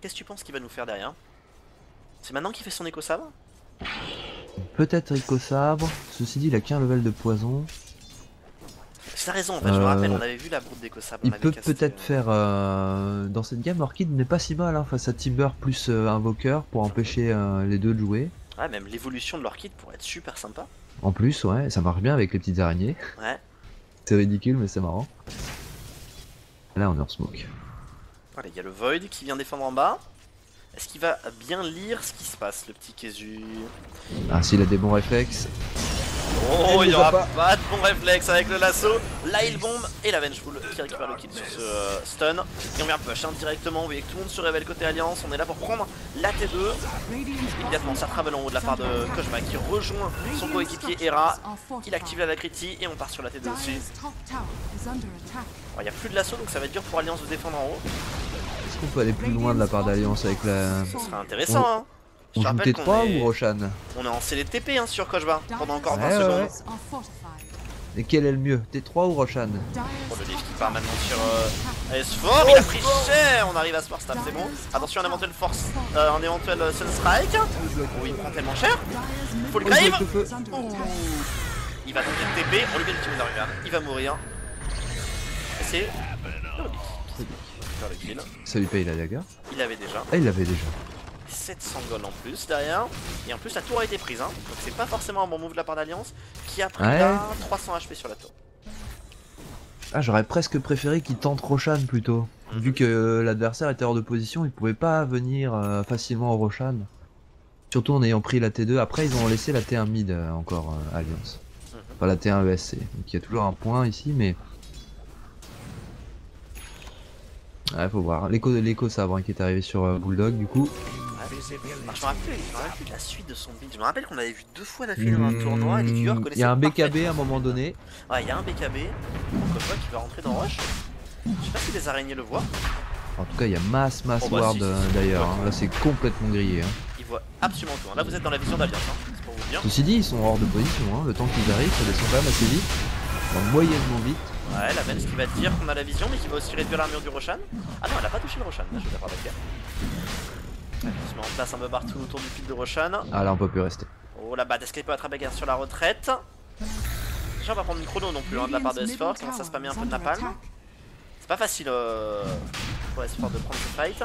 Qu'est-ce que tu penses qu'il va nous faire derrière? C'est maintenant qu'il fait son éco sabre? Peut-être éco sabre, ceci dit il a qu'un level de poison. C'est raison en fait, je me rappelle, on avait vu la broute d'éco sabre. Il peut peut-être faire dans cette gamme, Orchid n'est pas si mal hein, face à Timber plus Invoker pour empêcher les deux de jouer. Ouais, même l'évolution de l'Orchid pourrait être super sympa. En plus ouais, ça marche bien avec les petites araignées. Ouais. C'est ridicule mais c'est marrant. Là on est en smoke. Allez, il y a le Void qui vient défendre en bas. Est-ce qu'il va bien lire ce qui se passe, le petit Kezu? Ah s'il a des bons réflexes. Oh, il n'y aura pas de bons réflexes avec le lasso. Là il bombe et la Vengeful qui récupère le kill sur ce stun. Et on vient push hein, directement, vous voyez que tout le monde se révèle côté Alliance. On est là pour prendre la T2. Immédiatement ça travaille en haut de la part de Kojima qui rejoint son coéquipier Hera. Il active la Dakriti et on part sur la T2 aussi. Il n'y a plus de lasso donc ça va être dur pour Alliance de défendre en haut. Est-ce qu'on peut aller plus loin de la part d'Alliance avec la... Ce serait intéressant hein. On joue T3 ou Roshan? On est en CDTP hein, sur Kojima pendant encore 20 secondes. Et quel est le mieux, T3 ou Roshan? Pour le livre qui part maintenant sur S4, il a pris cher, on arrive à Sport Staff, c'est bon. Attention à un éventuel force, un éventuel Sunstrike. Oh, il prend tellement cher. Faut le grave. Il va tenter le TP, on lui met le petit d'arrière, il va mourir. C'est le kill. Ça lui paye la dagger. Il l'avait déjà. Ah, il l'avait déjà. 700 gold en plus derrière, et en plus la tour a été prise hein, donc c'est pas forcément un bon move de la part d'Alliance qui a pris là 300 HP sur la tour. Ah, j'aurais presque préféré qu'il tente Roshan plutôt, vu que l'adversaire était hors de position, il pouvait pas venir facilement au Roshan, surtout en ayant pris la T2. Après ils ont laissé la T1 mid encore Alliance, enfin la T1 ESC, donc il y a toujours un point ici, mais ouais, faut voir l'éco sabre hein, qui est arrivé sur Bulldog du coup. Je me rappelle la suite de son build. Je me rappelle qu'on l'avait vu deux fois d'affilée dans un tournoi et les viewers connaissaient. Il y a un BKB à un moment donné. Ouais, il y a un BKB, donc Kojima qui va rentrer dans Rush. Je sais pas si les araignées le voient. En tout cas, il y a masse ward d'ailleurs. Là, c'est complètement grillé. Hein. Ils voient absolument tout. Là, vous êtes dans la vision d'Alliance. Hein. C'est pour vous dire. Ceci dit, ils sont hors de position. Hein. Le temps qu'ils arrivent, ça descend quand même assez vite. Enfin, moyennement vite. Ouais, la Venge qui va dire qu'on a la vision, mais qui va aussi réduire l'armure du Roshan. Ah non, elle a pas touché le Roshan. Là, je vais pas avec elle. On se met en place un peu partout autour du fil de Roshan. Ah là on peut plus rester. Oh la batte, est-ce qu'elle peut attraper sur la retraite? Déjà on va prendre une chrono non plus hein, de la part de S4, commence à spammer un peu de napalm. C'est pas facile pour S4 de prendre ce fight.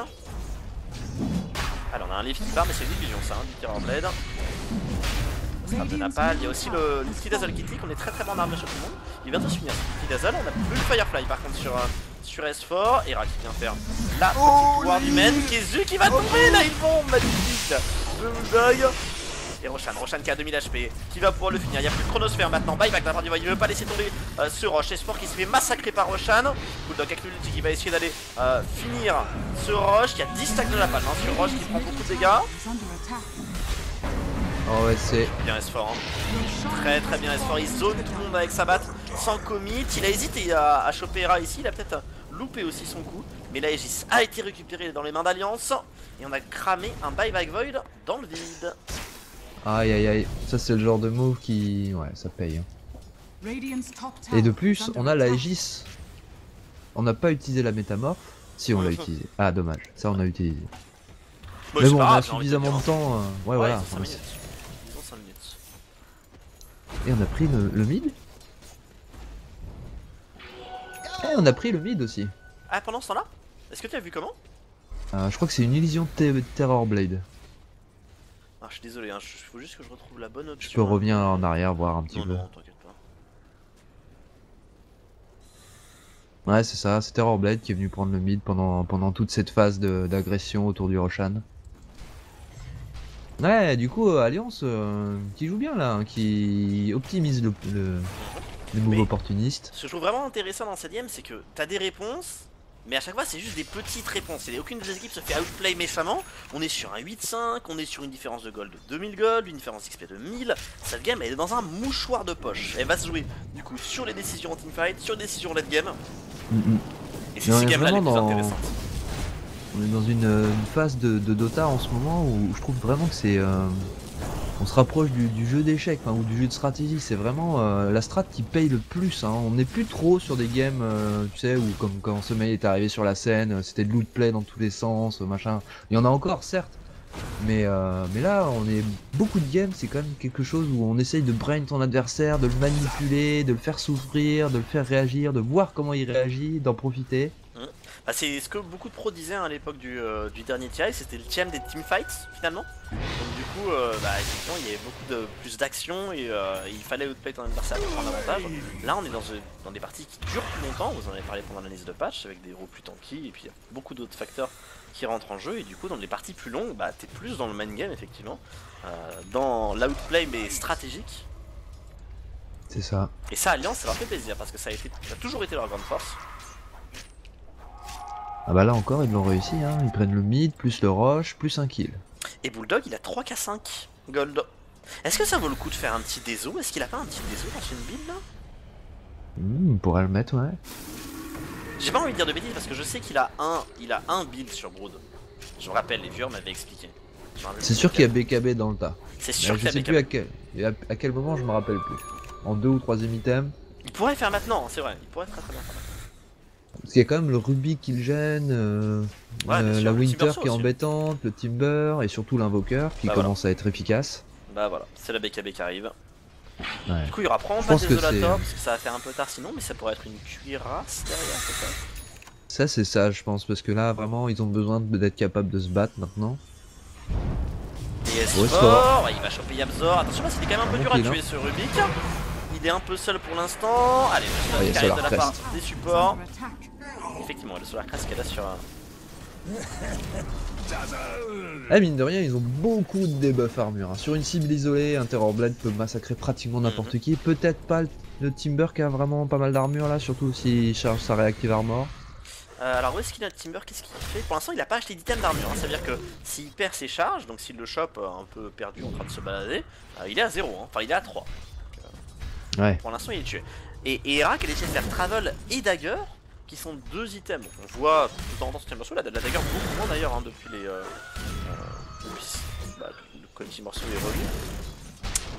Alors on a un lift qui part mais c'est une vision ça, hein, du tireur blade. On se de napalm, il y a aussi le petit dazzle qui clique, on est très bon en armure sur tout le monde. Il vient de se finir ce petit dazzle, on a plus le firefly par contre sur S4, Hera qui vient faire la petite ward humaine, Kezu qui va tomber, là il bombe, magnifique. Et Roshan qui a 2000 HP, qui va pouvoir le finir. Il n'y a plus de chronosphère maintenant. Buyback de la part du Void, il ne veut pas laisser tomber ce rush. Esport qui se fait massacrer par Roshan. Bulldog avec l'ulti qui va essayer d'aller finir ce rush. Il y a 10 stacks de la palme hein, sur Rush qui prend beaucoup de dégâts. Oh ouais, c'est bien Esport hein. Très très bien Esport, il zone tout le monde avec sa batte sans commit. Il a hésité à choper Hera ici, il a peut-être loupé aussi son coup. Mais la Aegis a été récupérée dans les mains d'Alliance. Et on a cramé un Buyback Void dans le vide. Aïe aïe aïe, ça c'est le genre de move qui... Ouais, ça paye. Et de plus, on a la Aegis. On n'a pas utilisé la métamorphe. Si, on l'a utilisé. Ah dommage, ça on a utilisé. Mais bon, on a suffisamment de temps. Ouais, voilà. Et on a pris le mid. Et on a pris le mid aussi. Ah, pendant ce temps là, est-ce que tu as vu comment? Je crois que c'est une illusion de Terror Blade. Ah, je suis désolé, il faut juste que je retrouve la bonne option. Je peux revenir en arrière, voir un petit peu. Non, t'inquiète pas. Ouais, c'est ça, c'est Terror Blade qui est venu prendre le mid pendant toute cette phase d'agression autour du Roshan. Ouais, du coup, Alliance qui joue bien là, hein, qui optimise le move opportuniste. Ce que je trouve vraiment intéressant dans cette game, c'est que t'as des réponses. Mais à chaque fois, c'est juste des petites réponses. Et aucune des équipes se fait outplay méchamment. On est sur un 8-5, on est sur une différence de gold de 2000 gold, une différence XP de 1000. Cette game, elle est dans un mouchoir de poche. Elle va se jouer du coup sur les décisions en teamfight, sur les décisions late game. Et c'est ces games-là les plus intéressantes. On est dans une phase de Dota en ce moment où je trouve vraiment que c'est... on se rapproche du jeu d'échecs hein, ou du jeu de stratégie, c'est vraiment la strat qui paye le plus. Hein. On n'est plus trop sur des games, tu sais, où comme quand Sommeil est arrivé sur la scène, c'était de lootplay dans tous les sens, machin. Il y en a encore, certes, mais là, on est beaucoup de games, c'est quand même quelque chose où on essaye de brain ton adversaire, de le manipuler, de le faire souffrir, de le faire réagir, de voir comment il réagit, d'en profiter. Bah c'est ce que beaucoup de pros disaient hein, à l'époque du dernier TI, c'était le TM des teamfights finalement. Donc du coup, effectivement, il y avait beaucoup plus d'action et il fallait outplay ton adversaire pour prendre l'avantage. Là on est dans des parties qui durent plus longtemps, vous en avez parlé pendant l'analyse de patch, avec des héros plus tanky et puis beaucoup d'autres facteurs qui rentrent en jeu. Et du coup dans des parties plus longues, bah t'es plus dans le main game effectivement, dans l'outplay mais stratégique. C'est ça. Et ça Alliance ça leur fait plaisir parce que ça a toujours été leur grande force. Ah bah là encore ils l'ont réussi hein, ils prennent le mid, plus le rush, plus un kill. Et Bulldog il a 3k5 gold. Est-ce que ça vaut le coup de faire un petit dézo? Est-ce qu'il a pas un petit dézo dans une build là? On pourrait le mettre ouais. J'ai pas envie de dire de bêtises parce que je sais qu'il a un build sur Brood. Je me rappelle, les viewers m'avaient expliqué. C'est sûr qu'il y a BKB dans le tas. C'est sûr qu'il y a BKB. Je sais plus à quel moment, je me rappelle plus. En 2 ou 3ème item. Il pourrait faire maintenant, c'est vrai, il pourrait très bien faire maintenant. Parce qu'il y a quand même le Ruby qui le gêne, sûr, la Winter qui est embêtante, le Timber et surtout l'Invoqueur qui commence à être efficace. Bah voilà, c'est la BKB qui arrive. Ouais. Du coup il reprend pas Desolator parce que ça va faire un peu tard sinon, mais ça pourrait être une cuirasse derrière peut-être. Ça c'est ça je pense, parce que là vraiment ils ont besoin d'être capables de se battre maintenant. Et Esport, il va choper Yabzor, attention parce qu'il est quand même un peu dur à tuer ce Rubik. Il est un peu seul pour l'instant. Allez, le solar de la part des supports. Effectivement, le solar crest qui est là sur... Eh mine de rien, ils ont beaucoup de debuff armure. Hein. Sur une cible isolée, un Terror Blade peut massacrer pratiquement n'importe qui. Peut-être pas le Timber qui a vraiment pas mal d'armure là, surtout s'il charge sa réactive armor. Alors où est-ce qu'il a le Timber? Qu'est-ce qu'il fait? Pour l'instant, il n'a pas acheté d'item d'armure. Hein. Ça veut dire que s'il perd ses charges, donc s'il le chope un peu perdu en train de se balader, il est à 0. Hein. Enfin, il est à 3. Ouais. Pour l'instant il est tué. Et Hera qui a décidé de faire Travel et Dagger, qui sont deux items. On voit de temps en temps ce Timber Soul, la Dagger beaucoup moins d'ailleurs hein, depuis les... le petit morceau est revenu.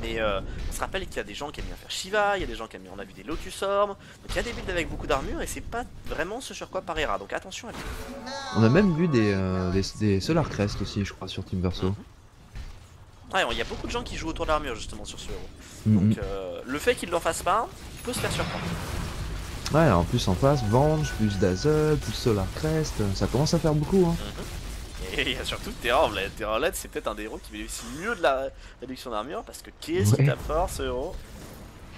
Mais on se rappelle qu'il y a des gens qui aiment bien faire Shiva, il y a des gens qui aiment bien, on a vu des Lotus Orb. Donc il y a des builds avec beaucoup d'armure et c'est pas vraiment ce sur quoi part Hera, donc attention à lui. On a même vu des Solar Crest aussi je crois sur Timber Soul. Ouais, il y a beaucoup de gens qui jouent autour de l'armure justement sur ce héros. Donc le fait qu'il ne l'en fasse pas, il peut se faire surprendre. Ouais, en plus en face, Venge, plus Dazzle, plus Solar Crest, ça commence à faire beaucoup. Hein. Et il y a surtout Terror Blade. Terror Blade c'est peut-être un des héros qui bénéficie mieux de la réduction d'armure parce que qu'est-ce qu'il a fort ce héros.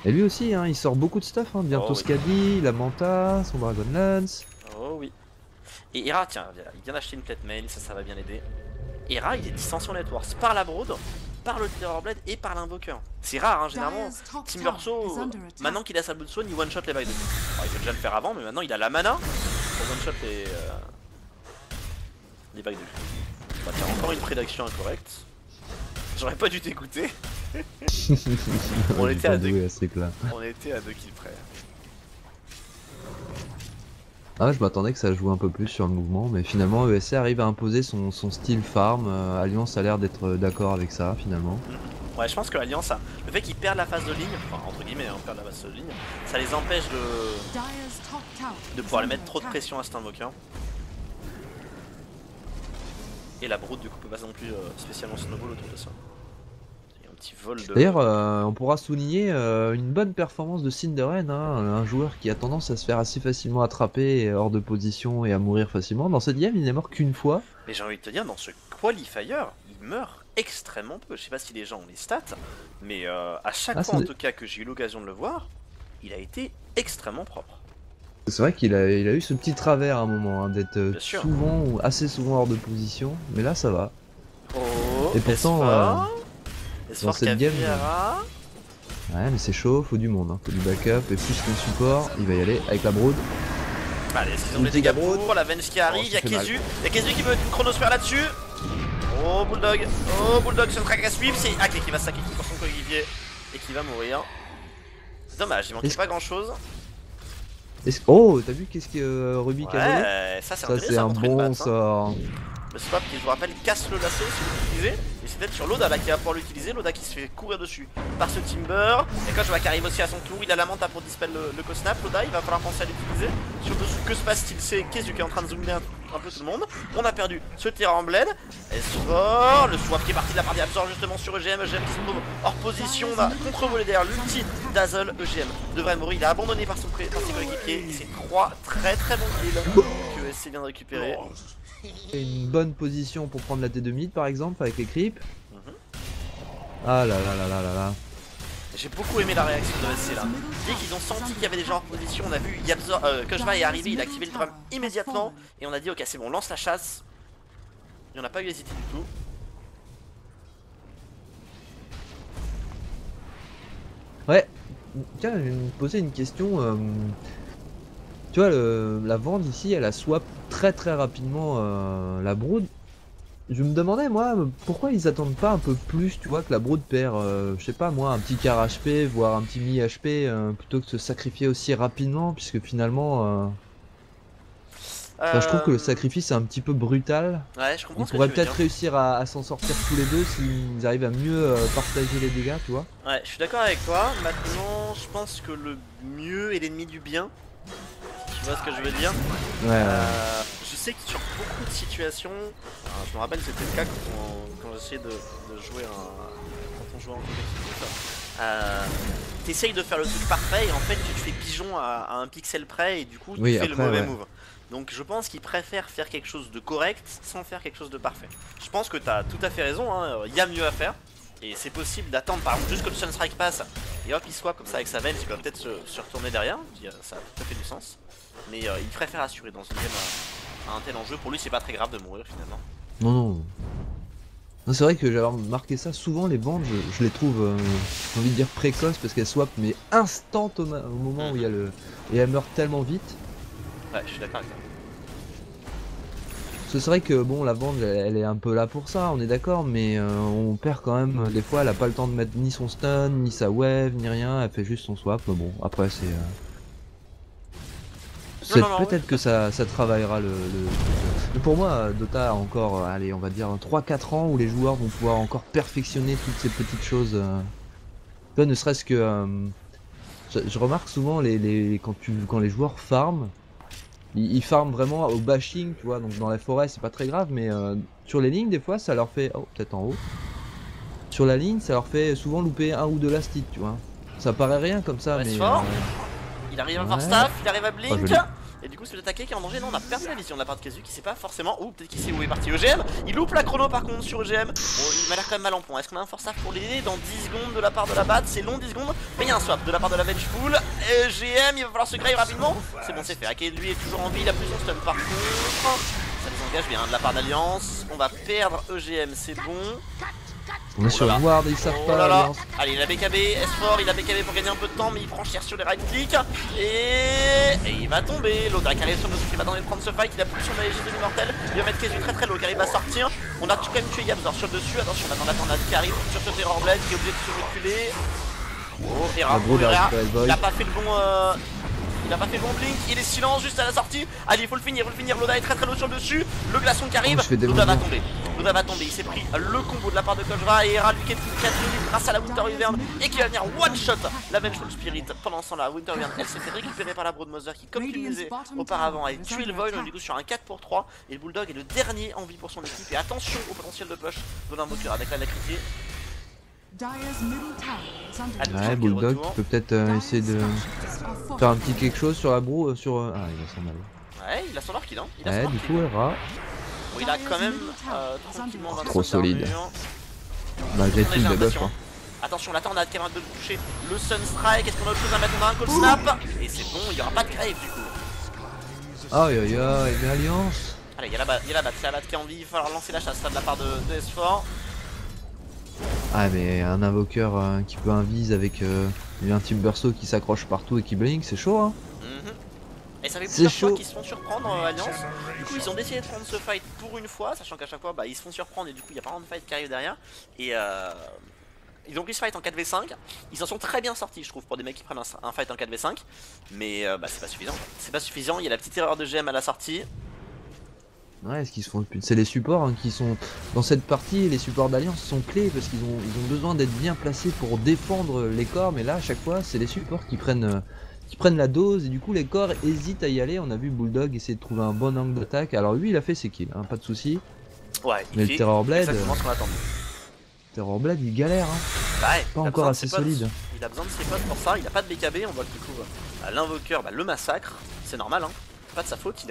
Et lui aussi, hein, il sort beaucoup de stuff, hein. Bientôt Skadi, la Manta, son Dragon Lance. Oh oui. Et Hera, tiens, il vient d'acheter une plate mail, ça va bien l'aider. Hera il est distension networks par la Brood, par le Terrorblade et par l'invoqueur. C'est rare, hein, généralement. Timurso, maintenant qu'il a sa Blood Swan, il one-shot les Vaidus. Il peut déjà le faire avant, mais maintenant il a la mana pour one-shot les Vaidus. On va faire encore une prédiction incorrecte. J'aurais pas dû t'écouter. On était à 2 kills près. Ah ouais, je m'attendais que ça joue un peu plus sur le mouvement, mais finalement ESC arrive à imposer son style farm. Alliance a l'air d'être d'accord avec ça finalement. Ouais, je pense que Alliance, le fait qu'ils perdent la phase de ligne, enfin entre guillemets, hein, perdent la phase de ligne, ça les empêche de pouvoir lui mettre trop de pression à cet invoqueur. Et la Brood du coup peut pas non plus spécialement snowball autour de ça. D'ailleurs, on pourra souligner une bonne performance de Cinderren, hein, un joueur qui a tendance à se faire assez facilement attraper hors de position et à mourir facilement. Dans cette game, il n'est mort qu'une fois. Mais j'ai envie de te dire, dans ce qualifier, il meurt extrêmement peu. Je sais pas si les gens ont les stats, mais à chaque fois en tout cas que j'ai eu l'occasion de le voir, il a été extrêmement propre. C'est vrai qu'il a eu ce petit travers à un moment, hein, d'être souvent ou assez souvent hors de position, mais là ça va. Oh, et pourtant... dans cette game, ouais, mais c'est chaud, faut du monde, hein. Faut du backup et plus qu'un support. Il va y aller avec la Brood. Allez, ils ont les dégâts pour la Venge qui arrive. Il y a Kezu, qui veut chronosphère là-dessus. Oh Bulldog, ce track à suivre. C'est Ake qui va saquer pour son coéquipier et qui va mourir. Dommage, il manquait pas grand-chose. Oh, t'as vu qu'est-ce que Ruby a volé? Ouais, ça c'est un bon sort. Le swap qui, je vous rappelle, casse le lasso si vous l'utilisez. Et c'est peut-être sur Loda là qui va pouvoir l'utiliser. Loda qui se fait courir dessus par ce Timber. Et quand je vois qu'arrive aussi à son tour, il a la manta pour dispel le Cosnap. Loda, il va falloir penser à l'utiliser. Sur dessous, que se passe-t-il? C'est Kezu qui est en train de zoomer un peu tout le monde. On a perdu ce Terrorblade. Esfor, le swap qui est parti de la part des Absor justement sur EGM. EGM qui se trouve hors position. On a contre-volé derrière l'ulti Dazzle. EGM devrait mourir. Il a abandonné par ses coéquipiers. C'est 3 très bons kills que ESC vient de récupérer. Une bonne position pour prendre la T2 mid par exemple avec les creeps. Ah là. J'ai beaucoup aimé la réaction de SC là. Dès qu'ils ont senti qu'il y avait des gens en position, on a vu Kojva est arrivé, il a activé le drum immédiatement et on a dit ok c'est bon, lance la chasse. Et on n'a pas eu hésité du tout. Ouais, tiens, je vais me poser une question. Tu vois, la Venge ici, elle a swap très rapidement la Brood. Je me demandais, moi, pourquoi ils attendent pas un peu plus, tu vois, que la Brood perd, je sais pas moi, un petit quart HP, voire un petit mi HP, plutôt que de se sacrifier aussi rapidement, puisque finalement... Enfin, je trouve que le sacrifice est un petit peu brutal. Ouais, je comprends. Ils pourraient peut-être réussir à s'en sortir tous les deux s'ils arrivent à mieux partager les dégâts, tu vois. Ouais, je suis d'accord avec toi. Maintenant, je pense que le mieux est l'ennemi du bien. Tu vois ce que je veux dire? Ouais. Je sais que sur beaucoup de situations, je me rappelle c'était le cas quand j'essayais de jouer quand on jouait en compétitif, t'essayes de faire le truc parfait et en fait tu te fais pigeon à un pixel près et du coup tu fais le mauvais move. Donc je pense qu'ils préfèrent faire quelque chose de correct sans faire quelque chose de parfait. Je pense que t'as tout à fait raison, hein, y a mieux à faire. Et c'est possible d'attendre par exemple juste que le Sunstrike passe et hop il swap comme ça avec sa Venge, il va peut-être se retourner derrière, ça a tout à fait du sens. Mais il préfère assurer dans une game à un tel enjeu, pour lui c'est pas très grave de mourir finalement. Non, c'est vrai que j'avais remarqué ça souvent, les Venges, je les trouve, j'ai envie de dire précoces parce qu'elles swap mais instant au moment où il y a le... Et elles meurent tellement vite. Ouais, je suis d'accord avec ça. C'est vrai que bon, la Venge elle est un peu là pour ça, on est d'accord, mais on perd quand même. Des fois elle a pas le temps de mettre ni son stun, ni sa wave, ni rien, elle fait juste son swap. Mais bon, après c'est... Peut-être que ça travaillera le... Pour moi, Dota a encore, allez on va dire 3-4 ans où les joueurs vont pouvoir encore perfectionner toutes ces petites choses. Là, ne serait-ce que... Je remarque souvent quand les joueurs farment, ils farment vraiment au bashing, tu vois, donc dans la forêt c'est pas très grave, mais sur les lignes des fois ça leur fait... Oh, peut-être en haut. Sur la ligne ça leur fait souvent louper un ou deux last hit, tu vois. Ça paraît rien comme ça, mais... Il arrive à voir staff, il arrive à blink, et du coup c'est l'attaqué qui est en danger. Non, on a perdu la vision de la part de Kezu qui sait pas forcément, ou peut-être qu'il sait où est parti EGM. Il loupe la chrono par contre sur EGM. Bon, il m'a l'air quand même mal en point. Est-ce qu'on a un force staff pour l'aider dans 10 secondes de la part de la batte? C'est long 10 secondes, mais il y a un swap de la part de la Venge full. EGM, il va falloir se grave rapidement. C'est bon, c'est fait. Ake lui est toujours en vie, il a plus son stun par contre. Ça les engage bien de la part d'Alliance. On va perdre EGM, c'est bon. On est sur Ward et ils savent pas. Allez, il a BKB, S4, il a BKB pour gagner un peu de temps, mais il prend cher sur les right click. Et il va tomber. L'Odak arrive sur le qui va dans les prendre ce fight. Il a plus sur la légion de l'immortel. Il va mettre Kezu très très low car il va sortir. On a tout quand même tué Yabzor sur le dessus. Attention, maintenant la tornade qui arrive sur ce Terror Blade qui est obligé de se reculer. Oh, Era, il a pas fait le bon. Il a pas fait bon blink, il est silence juste à la sortie. Allez, il faut le finir, Loda est très très low sur le dessus. Le glaçon qui arrive, Loda va tomber. Il s'est pris le combo de la part de Kojra. Et Hera lui qui est grâce à la Winter Wyvern et qui va venir one shot la Vengeful Spirit. Pendant ce temps là, Winter Wyvern elle s'est fait récupérer par la Broodmother qui, comme tu le disais auparavant, a tué le Void. Donc du coup sur un 4 pour 3, et le Bulldog est le dernier en vie pour son équipe. Et attention au potentiel de push de l'Invoker avec la critique. Ouais, Bulldog tu peux peut-être essayer de faire un petit quelque chose sur la brou sur... Ah, il a son mal. Ouais, il a son orchid, hein. Ouais, du coup, Hera. Bon, il a quand même tranquillement 25. Trop solide. Malgré tout, il a buff, hein. Attention, la tornade qui est en train de toucher le Sunstrike. Est-ce qu'on a autre chose à mettre? On a un call snap. Et c'est bon, il n'y aura pas de grave du coup. Aïe aïe aïe, une alliance. Allez, il y a la batte, c'est la batte qui est en vie. Il va falloir lancer la chasse là de la part de S4. Ah mais un invoqueur qui peut invise avec un type berceau qui s'accroche partout et qui blink, c'est chaud, hein. Et ça fait plusieurs fois qu'ils se font surprendre Alliance. Du coup ils ont décidé de prendre ce fight pour une fois, sachant qu'à chaque fois bah, ils se font surprendre et du coup il n'y a pas vraiment de fight qui arrive derrière. Et ils ont pris ce fight en 4v5, ils en sont très bien sortis je trouve pour des mecs qui prennent un fight en 4v5. Mais bah, c'est pas suffisant, il y a la petite erreur de GM à la sortie. Ouais, ce qu'ils font, c'est les supports qui sont dans cette partie. Les supports d'Alliance sont clés parce qu'ils ont, besoin d'être bien placés pour défendre les corps. Mais là, à chaque fois, c'est les supports qui prennent, la dose. Et du coup, les corps hésitent à y aller. On a vu Bulldog essayer de trouver un bon angle d'attaque. Alors lui, il a fait ses kills, hein, pas de souci. Ouais. Mais le Terror Blade, il galère. Hein. Bah ouais, pas encore assez solide. Il a besoin de ses potes pour ça. Il a pas de BKB. On voit que du coup, l'invoqueur, le massacre. C'est normal, hein. Pas de sa faute,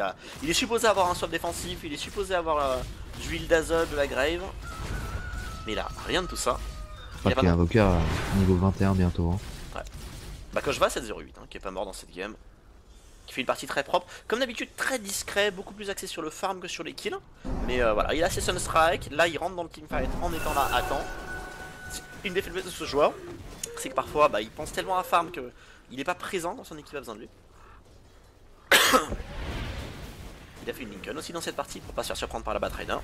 il est supposé avoir un swap défensif, il est supposé avoir du huile d'azol, de la grave, mais il a rien de tout ça. Je crois qu'il y a un invoqueur niveau 21 bientôt. Hein. Ouais. Bah Kojva 7-0-8 hein, qui est pas mort dans cette game, qui fait une partie très propre, comme d'habitude très discret, beaucoup plus axé sur le farm que sur les kills, mais voilà, il a ses Sunstrike, là il rentre dans le teamfight en étant là à temps. Une des faiblesses de ce joueur, c'est que parfois bah, il pense tellement à farm que il n'est pas présent dans son équipe a besoin de lui. Il a fait une Lincoln aussi dans cette partie pour pas se faire surprendre par la Batrider.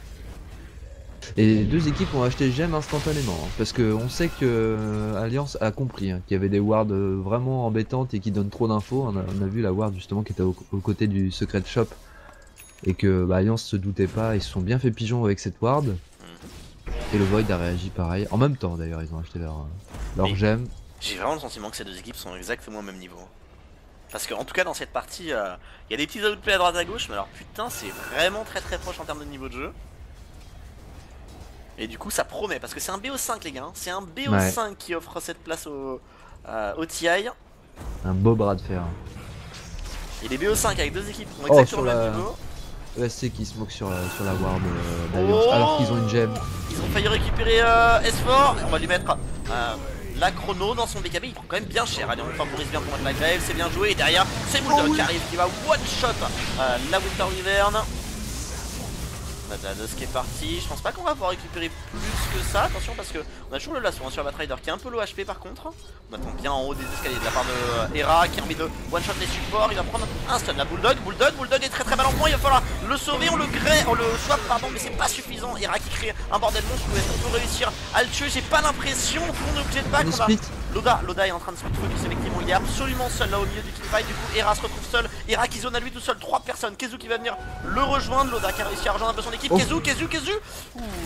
Et les deux équipes ont acheté gemme instantanément hein, parce qu'on sait que Alliance a compris hein, qu'il y avait des wards vraiment embêtantes et qui donnent trop d'infos. On a vu la ward justement qui était aux côtés du Secret Shop et que bah, Alliance se doutait pas. Ils se sont bien fait pigeon avec cette ward. Et le Void a réagi pareil. En même temps d'ailleurs ils ont acheté leur gemme. J'ai vraiment le sentiment que ces deux équipes sont exactement au même niveau. Parce qu'en tout cas dans cette partie, il y a des petits outplays à droite à gauche, mais alors putain c'est vraiment très très proche en termes de niveau de jeu. Et du coup ça promet, parce que c'est un BO5 les gars, hein. C'est un BO5 ouais. Qui offre cette place au TI. Un beau bras de fer. Et les BO5 avec deux équipes qui ont exactement le même niveau. ESC qui se moque sur la ward d'Alliance, alors qu'ils ont une gemme. Ils ont failli récupérer S4, on va lui mettre... la chrono dans son BKB, il prend quand même bien cher. Allez, on favorise bien pour mettre la grève, c'est bien joué. Et derrière, c'est Bulldog qui arrive, qui va one shot la Winter Wyvern. On a de la DOS qui est partie. Je pense pas qu'on va pouvoir récupérer plus que ça. Attention, parce que on a toujours le lasso hein, sur la Batrider qui est un peu low HP par contre. On attend bien en haut des escaliers de la part de Hera qui a envie de one shot les supports. Il va prendre un stun. La Bulldog est très très mal en point. Il va falloir le sauver. On le swap, pardon, mais c'est pas suffisant. Hera qui crée un bordel monstre. On peut réussir à le tuer. J'ai pas l'impression qu'on est obligé de back. Loda est en train de se retrouver effectivement, il est absolument seul là au milieu du teamfight. Du coup Hera se retrouve seul, Hera qui zone à lui tout seul, 3 personnes, Kezu qui va venir le rejoindre, Loda qui a réussi à rejoindre un peu son équipe, Kezu. Ouh,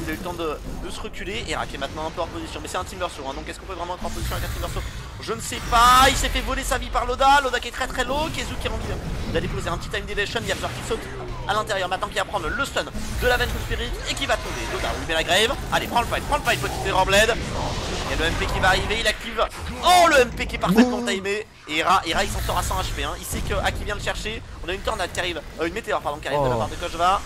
il a eu le temps de se reculer, Hera qui est maintenant un peu en position, mais c'est un team verso, hein, donc est-ce qu'on peut vraiment être en position avec un team verso? Je ne sais pas, il s'est fait voler sa vie par Loda qui est très très low, Kezu qui est en vie, il a déposé un petit time dilation, il y a plusieurs qui saute à l'intérieur, maintenant qu'il va prendre le stun de la Vengeful Spirit et qui va tomber. Loda, on lui met la grave, allez prends le fight, petit Terror Blade. Il y a le MP qui va arriver, il active. Oh, le MP qui est parfaitement timé. Et Hera il s'en sort à 100 HP. Hein. Il sait que Aki vient le chercher. On a une tornade qui arrive, une météore pardon qui arrive de la part de Kojva.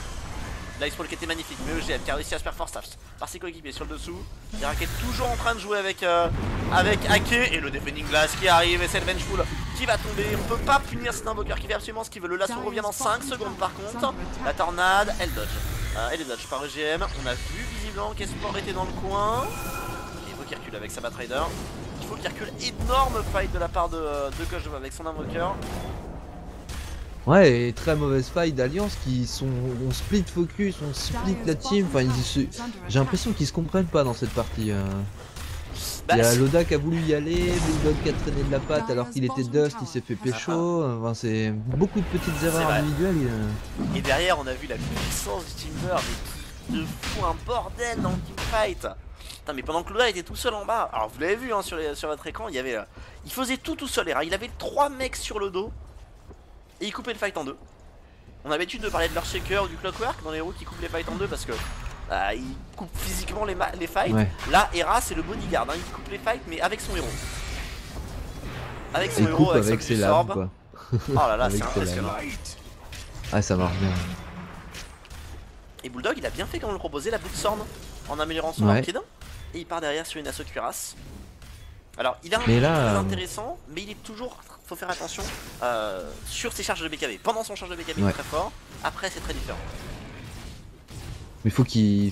L'Iceball qui était magnifique, mais EGM qui a réussi à se faire force par ses coéquipiers sur le dessous. Hera qui est toujours en train de jouer avec Aki. Et le Defending Glass qui arrive et c'est le Vengeful qui va tomber. On peut pas punir cet invoqueur qui fait absolument ce qu'il veut. Le lasso revient dans 5 secondes par contre. La tornade, elle dodge. Elle est dodge par EGM. On a vu visiblement qu'Esport était dans le coin. qu'il recule avec sa Batrider. Il faut qu'il recule. Énorme fight de la part de Kojum avec son invoker. Ouais, et très mauvaise faille d'Alliance qui sont. On split focus, on split la team. Enfin, j'ai l'impression qu'ils se comprennent pas dans cette partie. Il y a Loda qui a voulu y aller, Bulldog qui a traîné de la patte alors qu'il était Dust, il s'est fait pécho. Enfin, c'est beaucoup de petites erreurs individuelles. Et derrière, on a vu la puissance du Timber, mais de fou, un bordel dans le teamfight. Putain, mais pendant que Loda était tout seul en bas, alors vous l'avez vu hein, sur votre écran, il y avait, il faisait tout seul. Il avait 3 mecs sur le dos. Et ils coupaient le fight en deux. On a l'habitude de parler de leur shaker ou du clockwork dans les héros qui coupent les fights en deux parce que ils coupent physiquement les fights. Ouais. Là, Hera c'est le bodyguard, hein, il coupe les fights mais avec son héros. Avec son héros, avec ses orbes. Oh là là, c'est impressionnant. Ah, ça marche bien. Et Bulldog il a bien fait quand on le proposait, la Bloodsorn en améliorant son arcade. Et il part derrière sur une assaut cuirasse. Alors il a un truc très intéressant, mais il est toujours, faut faire attention, sur ses charges de BKB. Pendant son charge de BKB il est très fort, après c'est très différent. Mais faut qu'il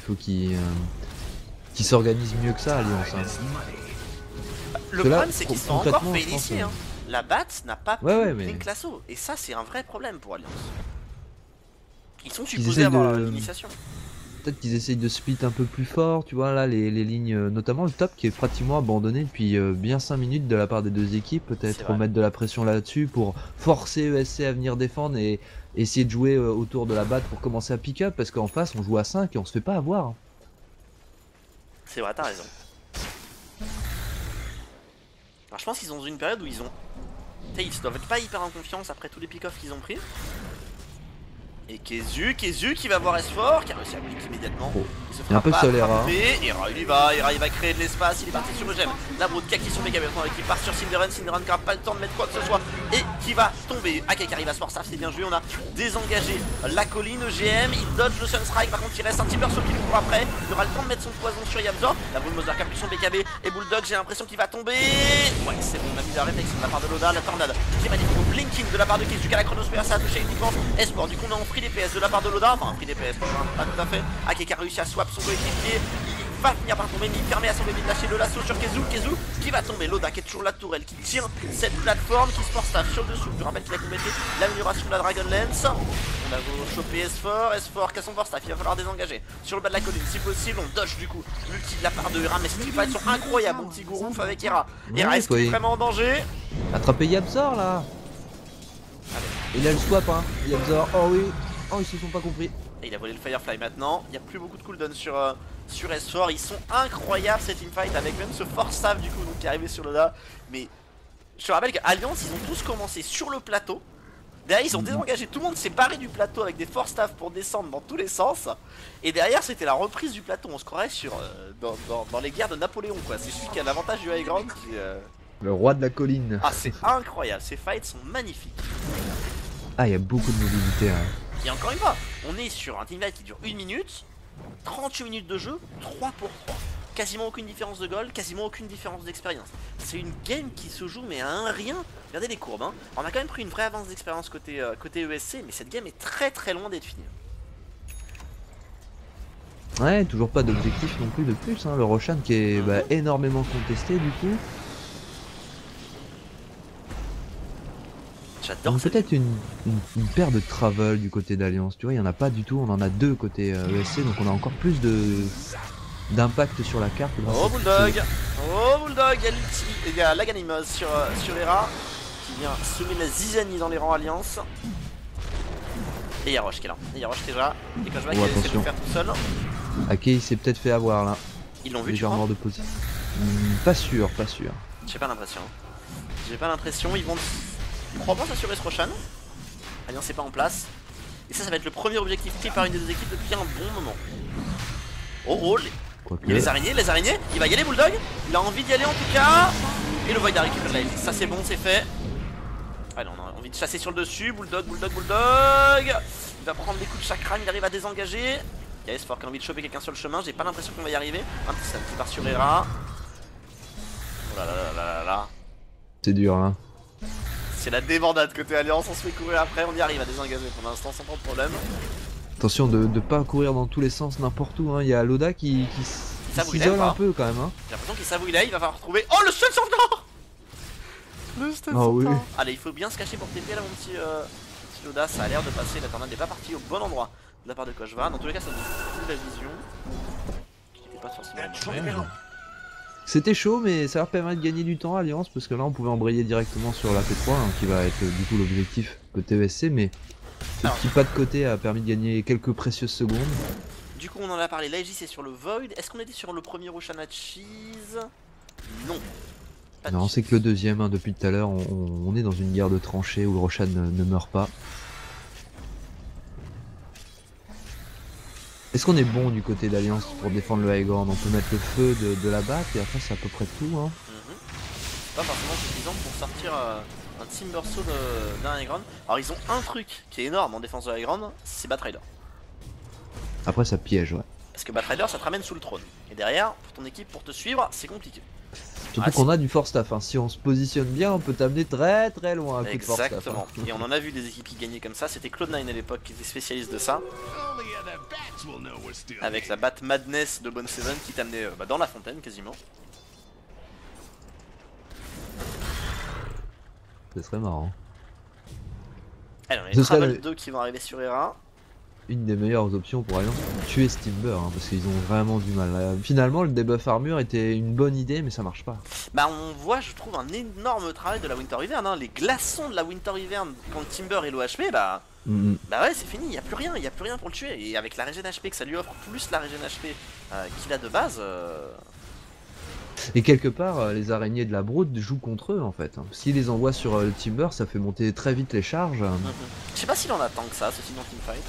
s'organise mieux que ça, Alliance. Hein. Le problème c'est qu'ils sont encore fait initier. Hein. La BAT n'a pas pu link l'assaut, et ça c'est un vrai problème pour Alliance. Ils sont supposés avoir l'initiation. Peut-être qu'ils essayent de split un peu plus fort, tu vois, là les lignes, notamment le top qui est pratiquement abandonné depuis bien 5 minutes de la part des deux équipes, peut-être remettre de la pression là-dessus pour forcer ESC à venir défendre et essayer de jouer autour de la batte pour commencer à pick up, parce qu'en face on joue à 5 et on se fait pas avoir. C'est vrai, t'as raison. Alors je pense qu'ils ont une période où ils se doivent être pas hyper en confiance après tous les pick-offs qu'ils ont pris. Et Kezu qui va voir S4, qui a réussi à cliquer immédiatement. Il se frappe un peu solaire. Hera il va créer de l'espace, il est parti sur le gemme. La Broodka qui est sur Megabelton et qui part sur Cinderan. Cinderan qui n'a pas le temps de mettre quoi que ce soit et qui va tomber. AK qui arrive à se forcer, c'est bien joué. On a désengagé la colline EGM. Il dodge le Sunstrike, par contre il reste un petit peu sur le pour après. Il aura le temps de mettre son poison sur Yamzor. La Bulldozer qui a plus son BKB et Bulldog, j'ai l'impression qu'il va tomber. Ouais, c'est bon, on a mis la réflexion de la part de Loda. La tornade qui est magnifique au blinking de la part de Kezu. La chronosphère, ça a touché uniquement S4. Du coup, on a pris DPS de la part de Loda, enfin un prix DPS, pas tout à fait. AK a réussi à swap son coéquipier, il va finir par tomber, mais il permet à son bébé de lâcher le lasso sur Kezu qui va tomber. Loda qui est toujours la tourelle, qui tire cette plateforme, qui se porte staff sur le dessous. Je rappelle qu'il a complété l'amélioration de la Dragonlance. On a chopé S4 qui a son force staff, il va falloir désengager sur le bas de la colline si possible. On dodge du coup multi de la part de Hera, mais ces fights sont incroyables. Mon petit gourouf avec Hera, Hera est vraiment en danger. Attraper Yabzor là. Il a le swap hein, Yabzor, oh oui, oh ils se sont pas compris. Et il a volé le Firefly maintenant, il n'y a plus beaucoup de cooldown sur S4, ils sont incroyables ces teamfights avec même ce Force Staff du coup donc qui est arrivé sur Loda. Mais je te rappelle qu'Alliance ils ont tous commencé sur le plateau, derrière ils ont désengagé, tout le monde s'est barré du plateau avec des Force Staff pour descendre dans tous les sens. Et derrière c'était la reprise du plateau, on se croirait dans les guerres de Napoléon quoi, c'est celui qui a l'avantage du high ground qui... Le roi de la colline. Ah c'est incroyable, ces fights sont magnifiques. Ah, il y a beaucoup de mobilité. Hein. Et encore une fois, on est sur un teamfight qui dure 1 minute, 38 minutes de jeu, 3 pour 3. Quasiment aucune différence de goal, quasiment aucune différence d'expérience. C'est une game qui se joue, mais à un rien. Regardez les courbes. Hein. On a quand même pris une vraie avance d'expérience côté ESC, mais cette game est très loin d'être finie. Ouais, toujours pas d'objectif non plus de plus. Hein. Le Roshan qui est énormément contesté du coup. Peut-être une paire de travel du côté d'Alliance, tu vois, il n'y en a pas du tout, on en a 2 côté ESC, donc on a encore plus d'impact sur la carte. Oh Bulldog, il y a Laganimos sur Hera, qui vient semer la zizanie dans les rangs Alliance. Et il y a Roche qui est là, et quand je vois qu'il essaie de le faire tout seul. Ok, il s'est peut-être fait avoir là. Ils l'ont vu, tu crois ? De position. Pas sûr. J'ai pas l'impression, ils vont... Probablement s'assurer ce Roshan. Alliance n'est pas en place. Et ça va être le premier objectif pris par une des deux équipes depuis un bon moment. Oh les araignées, il va y aller Bulldog. Il a envie d'y aller en tout cas. Et le Void a récupéré la Elix, ça c'est bon, c'est fait. Ah non, on a envie de chasser sur le dessus. Bulldog. Il va prendre des coups de chakra, il arrive à désengager. Il y a S4 qui a envie de choper quelqu'un sur le chemin, j'ai pas l'impression qu'on va y arriver. Un petit samedi part sur Hera. Oh là là là là là là. C'est dur hein. C'est la débandade côté Alliance, on se fait courir après, on y arrive à désengager pour l'instant sans trop de problème. Attention de ne pas courir dans tous les sens n'importe où, hein. Il y a Loda qui savent où il est. Il un peu quand même. Hein. J'ai l'impression qu'il savent où il est, il va falloir retrouver. Oh le seul sauveteur. Le stun oh, oui. Allez, il faut bien se cacher pour TP là, mon petit Yoda. Ça a l'air de passer. La tornade n'est pas partie au bon endroit de la part de Koj'Va. Dans tous les cas, ça nous fout la vision. C'était chaud, mais ça leur permet de gagner du temps, Alliance, parce que là on pouvait embrayer directement sur la P3, hein, qui va être du coup l'objectif côté ESC, mais ce petit pas de côté a permis de gagner quelques précieuses secondes. Du coup, on en a parlé, l'AJ c'est sur le Void. Est-ce qu'on était sur le premier Roshana Cheese? Non. Non, c'est que le deuxième, hein, depuis tout à l'heure, on est dans une guerre de tranchées où le Roshan ne meurt pas. Est-ce qu'on est bon du côté d'Alliance pour défendre le high ground? On peut mettre le feu de la BAC et après c'est à peu près tout. Hein. Pas forcément suffisant pour sortir un Timber Soul d'un high ground. Alors ils ont un truc qui est énorme en défense de high ground, c'est Batrider. Après ça piège, ouais. Parce que Batrider ça te ramène sous le trône. Et derrière, pour ton équipe, pour te suivre, c'est compliqué. Surtout qu'on a du force staff, hein. Si on se positionne bien, on peut t'amener très très loin à coup de force staff. Exactement, et on en a vu des équipes qui gagnaient comme ça, c'était Cloud9 à l'époque qui était spécialiste de ça. Avec la Bat Madness de Bone Seven qui t'amenait dans la fontaine quasiment. Ce serait marrant. Allez, on a les Travel 2 qui vont arriver sur ERA. Une des meilleures options pour Alliance pour tuer ce Timber, hein, parce qu'ils ont vraiment du mal. Finalement, le debuff armure était une bonne idée, mais ça marche pas. Bah, on voit, je trouve, un énorme travail de la Winter Wyvern. Hein. Les glaçons de la Winter Wyvern, quand Timber est low HP, bah, bah ouais, c'est fini, il n'y a plus rien, il n'y a plus rien pour le tuer. Et avec la régène HP que ça lui offre, plus la régène HP qu'il a de base. Et quelque part, les araignées de la Brood jouent contre eux en fait. Hein. S'ils les envoient sur le Timber, ça fait monter très vite les charges. Je sais pas s'il en a tant que ça, ceci dans Teamfight.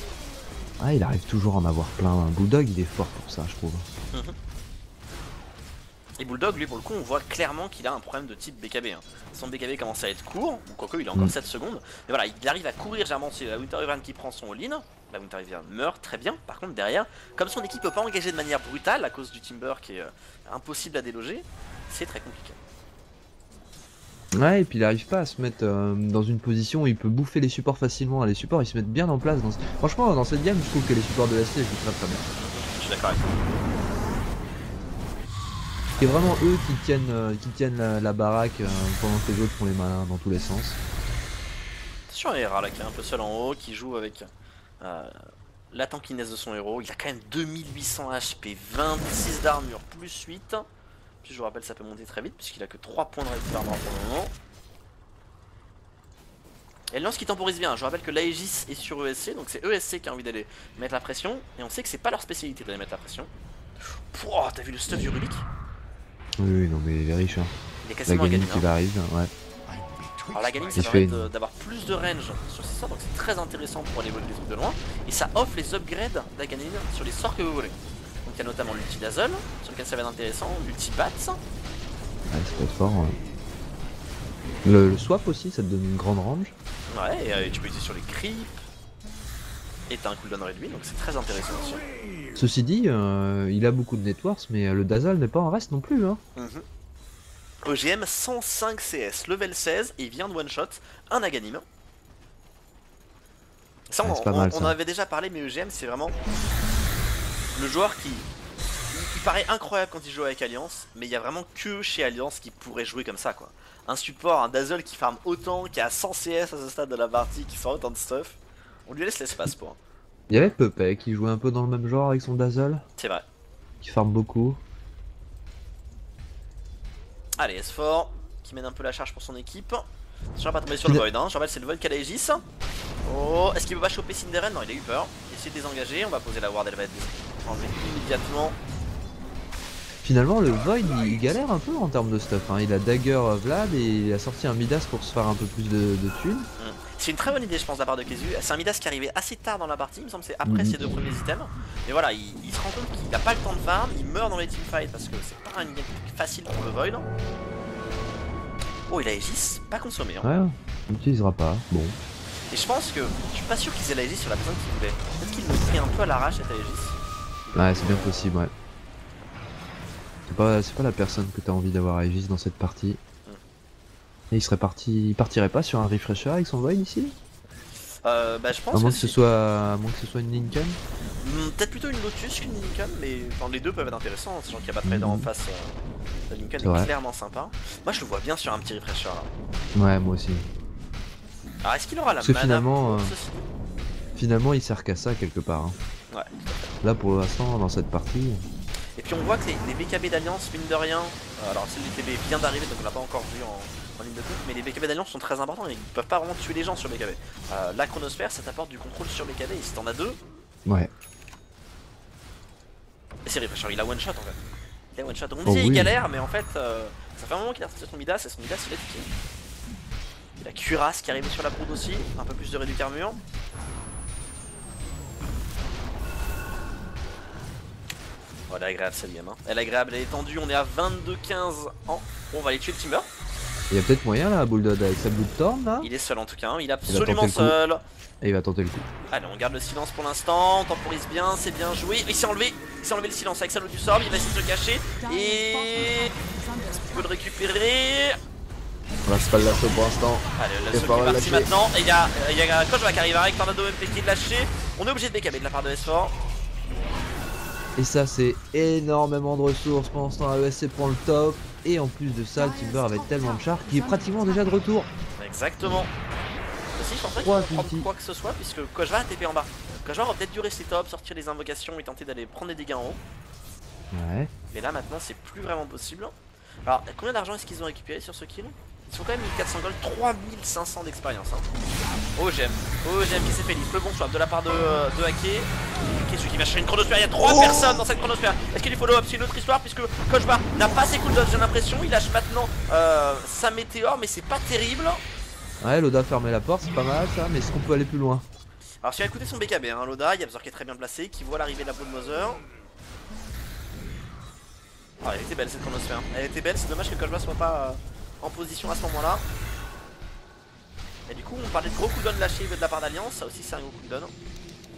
Ah, il arrive toujours à en avoir plein. Bulldog, il est fort pour ça, je trouve. Et Bulldog, lui, pour le coup, on voit clairement qu'il a un problème de type BKB. Hein. Son BKB commence à être court, quoique il a encore 7 secondes. Mais voilà, il arrive à courir, généralement, c'est la Winter Wyvern qui prend son all-in. La Winter Wyvern meurt très bien. Par contre, derrière, comme son équipe peut pas engager de manière brutale à cause du Timber qui est impossible à déloger, c'est très compliqué. Ouais, et puis il arrive pas à se mettre dans une position où il peut bouffer les supports facilement. Les supports ils se mettent bien en place. Dans ce... Franchement, dans cette game, je trouve que les supports de l'AC jouent très bien. Je suis d'accord avec toi. C'est vraiment eux qui tiennent la baraque pendant que les autres font les malins dans tous les sens. Sur Hera là qui est un peu seul en haut, qui joue avec la tankiness de son héros. Il a quand même 2800 HP, 26 d'armure, plus 8. Puis je vous rappelle, ça peut monter très vite puisqu'il a que 3 points de récupération pour le moment. Et le lance qui temporise bien. Je vous rappelle que l'Aegis est sur ESC, donc c'est ESC qui a envie d'aller mettre la pression. Et on sait que c'est pas leur spécialité d'aller mettre la pression. Pouah, t'as vu le stuff du Rubik? Oui, non, mais il est riche. Hein. Il est quasiment gagné. Qui va arriver, ouais. Alors la gaming ça permet d'avoir plus de range sur ces sorts, donc c'est très intéressant pour aller voler des trucs de loin. Et ça offre les upgrades d'Aganin sur les sorts que vous volez. Il y a notamment l'ulti Dazzle, sur lequel ça va être intéressant, l'ulti Bats. Ouais, ça peut être fort. Ouais. Le swap aussi, ça te donne une grande range. Ouais, et tu peux utiliser sur les creeps. Et t'as un cooldown réduit, donc c'est très intéressant aussi. Ceci dit, il a beaucoup de networks, mais le Dazzle n'est pas en reste non plus. Hein. OGM 105 CS, level 16, et il vient de one-shot un Aganim. Ça, ouais, on en avait déjà parlé, mais OGM c'est vraiment... Le joueur qui il paraît incroyable quand il joue avec Alliance, mais il n'y a vraiment que chez Alliance qui pourrait jouer comme ça quoi. Un support, un Dazzle qui farm autant, qui a 100 CS à ce stade de la partie, qui sort autant de stuff, on lui laisse l'espace pour. Il y avait Pepé qui jouait un peu dans le même genre avec son Dazzle. C'est vrai. Qui farm beaucoup. Allez, S4 qui mène un peu la charge pour son équipe. Je ne vais pas tomber sur le Void, hein. Je rappelle c'est le Void qui a l'Aegis. Oh, est-ce qu'il peut pas choper Cinderella? Non, il a eu peur. Il s'est désengagé, on va poser la ward, elle va être enlevée immédiatement. Finalement, le Void il galère un peu en termes de stuff. Hein. Il a Dagger Vlad et il a sorti un Midas pour se faire un peu plus de thunes. C'est une très bonne idée, je pense, de la part de Kezu. C'est un Midas qui est arrivé assez tard dans la partie, il me semble que c'est après ses deux premiers items. Mais voilà, il se rend compte qu'il n'a pas le temps de farm, il meurt dans les teamfights parce que c'est pas une game facile pour le Void. Oh, il a Aegis, pas consommé. Hein. Ouais, on n'utilisera pas. Bon. Et je pense que je suis pas sûr qu'ils aient l'Aegis sur la personne qu'ils voulaient. Peut-être qu'ils l'ont pris un peu à l'arrache cette Aegis. Ouais, c'est bien possible, ouais. C'est pas la personne que t'as envie d'avoir Aegis dans cette partie. Et il partirait pas sur un refresher avec son Void ici? Bah je pense. À moins que ce soit une Lincoln. Peut-être plutôt une Lotus qu'une Lincoln, mais enfin, les deux peuvent être intéressants, sachant qu'il n'y a pas de raid en face. La Lincoln est clairement sympa. Moi je le vois bien sur un petit refresher là. Ouais, moi aussi. Alors est-ce qu'il aura la mana finalement, pour ceci ? Finalement il sert qu'à ça quelque part. Hein. Ouais. Là pour l'instant dans cette partie. Et puis on voit que les BKB d'Alliance, mine de rien, alors celle du TB vient d'arriver donc on l'a pas encore vu en ligne de compte, mais les BKB d'Alliance sont très importants et ils peuvent pas vraiment tuer les gens sur BKB. La chronosphère ça t'apporte du contrôle sur BKB et si t'en as deux. Ouais. Et c'est refresher, il a one shot en fait. Il a one shot. Donc on dit il galère mais en fait ça fait un moment qu'il a sorti son Midas et son Midas il est piqué. La cuirasse qui est arrivée sur la broude aussi, un peu plus de réduit carburant. Oh, elle est agréable cette game, hein. Elle est agréable, elle est tendue, on est à 22-15 ans. On va aller tuer le Timber. Il y a peut-être moyen là, Bulldog avec sa Blood Thorn là. Il est seul en tout cas, hein. Il est absolument seul. Et il va tenter le coup. Allez, on garde le silence pour l'instant, on temporise bien, c'est bien joué. Il s'est enlevé le silence avec sa Lou du Sorb, il va essayer de se cacher. Et... est-ce qu'il peut le récupérer? On lâche pas le lasso pour l'instant. Allez, le lasso qui est parti maintenant. Et il y a Kojba qui arrive avec Tornado MP qui est lâché. On est obligé de BKB de la part de S4. Et ça, c'est énormément de ressources. Pendant ce temps, la ESC prend le top. Et en plus de ça, le Timber avait tellement de char qu'il est pratiquement déjà de retour. Exactement. Aussi, je pense pas qu'il faut prendre quoi que ce soit puisque Kojba a TP en bas. Kojba va peut-être durer ses tops, sortir les invocations et tenter d'aller prendre des dégâts en haut. Ouais. Mais là, maintenant, c'est plus vraiment possible. Alors, combien d'argent est-ce qu'ils ont récupéré sur ce kill? Ils sont quand même 1400 gold, 3500 d'expérience. Hein. OGM qui s'est fait libre. Le bon swap de la part de Haké. Qu'est-ce qui va chercher une chronosphère? Il y a 3 personnes dans cette chronosphère. Est-ce qu'il follow up? C'est une autre histoire puisque Kojba n'a pas ses cooldowns, j'ai l'impression. Il lâche maintenant sa météore, mais c'est pas terrible. Ouais, Loda a fermé la porte, c'est pas mal ça, mais est-ce qu'on peut aller plus loin? Alors, si on a écouté son BKB, hein, Loda, il y a Yabzor qui est très bien placé, qui voit l'arrivée de la Blood Mother. Ah, elle était belle cette chronosphère. Elle était belle, c'est dommage que Kojba soit pas. En position à ce moment là. Et du coup on parlait de gros cooldown lâché de la part d'Alliance, ça aussi c'est un gros cooldown.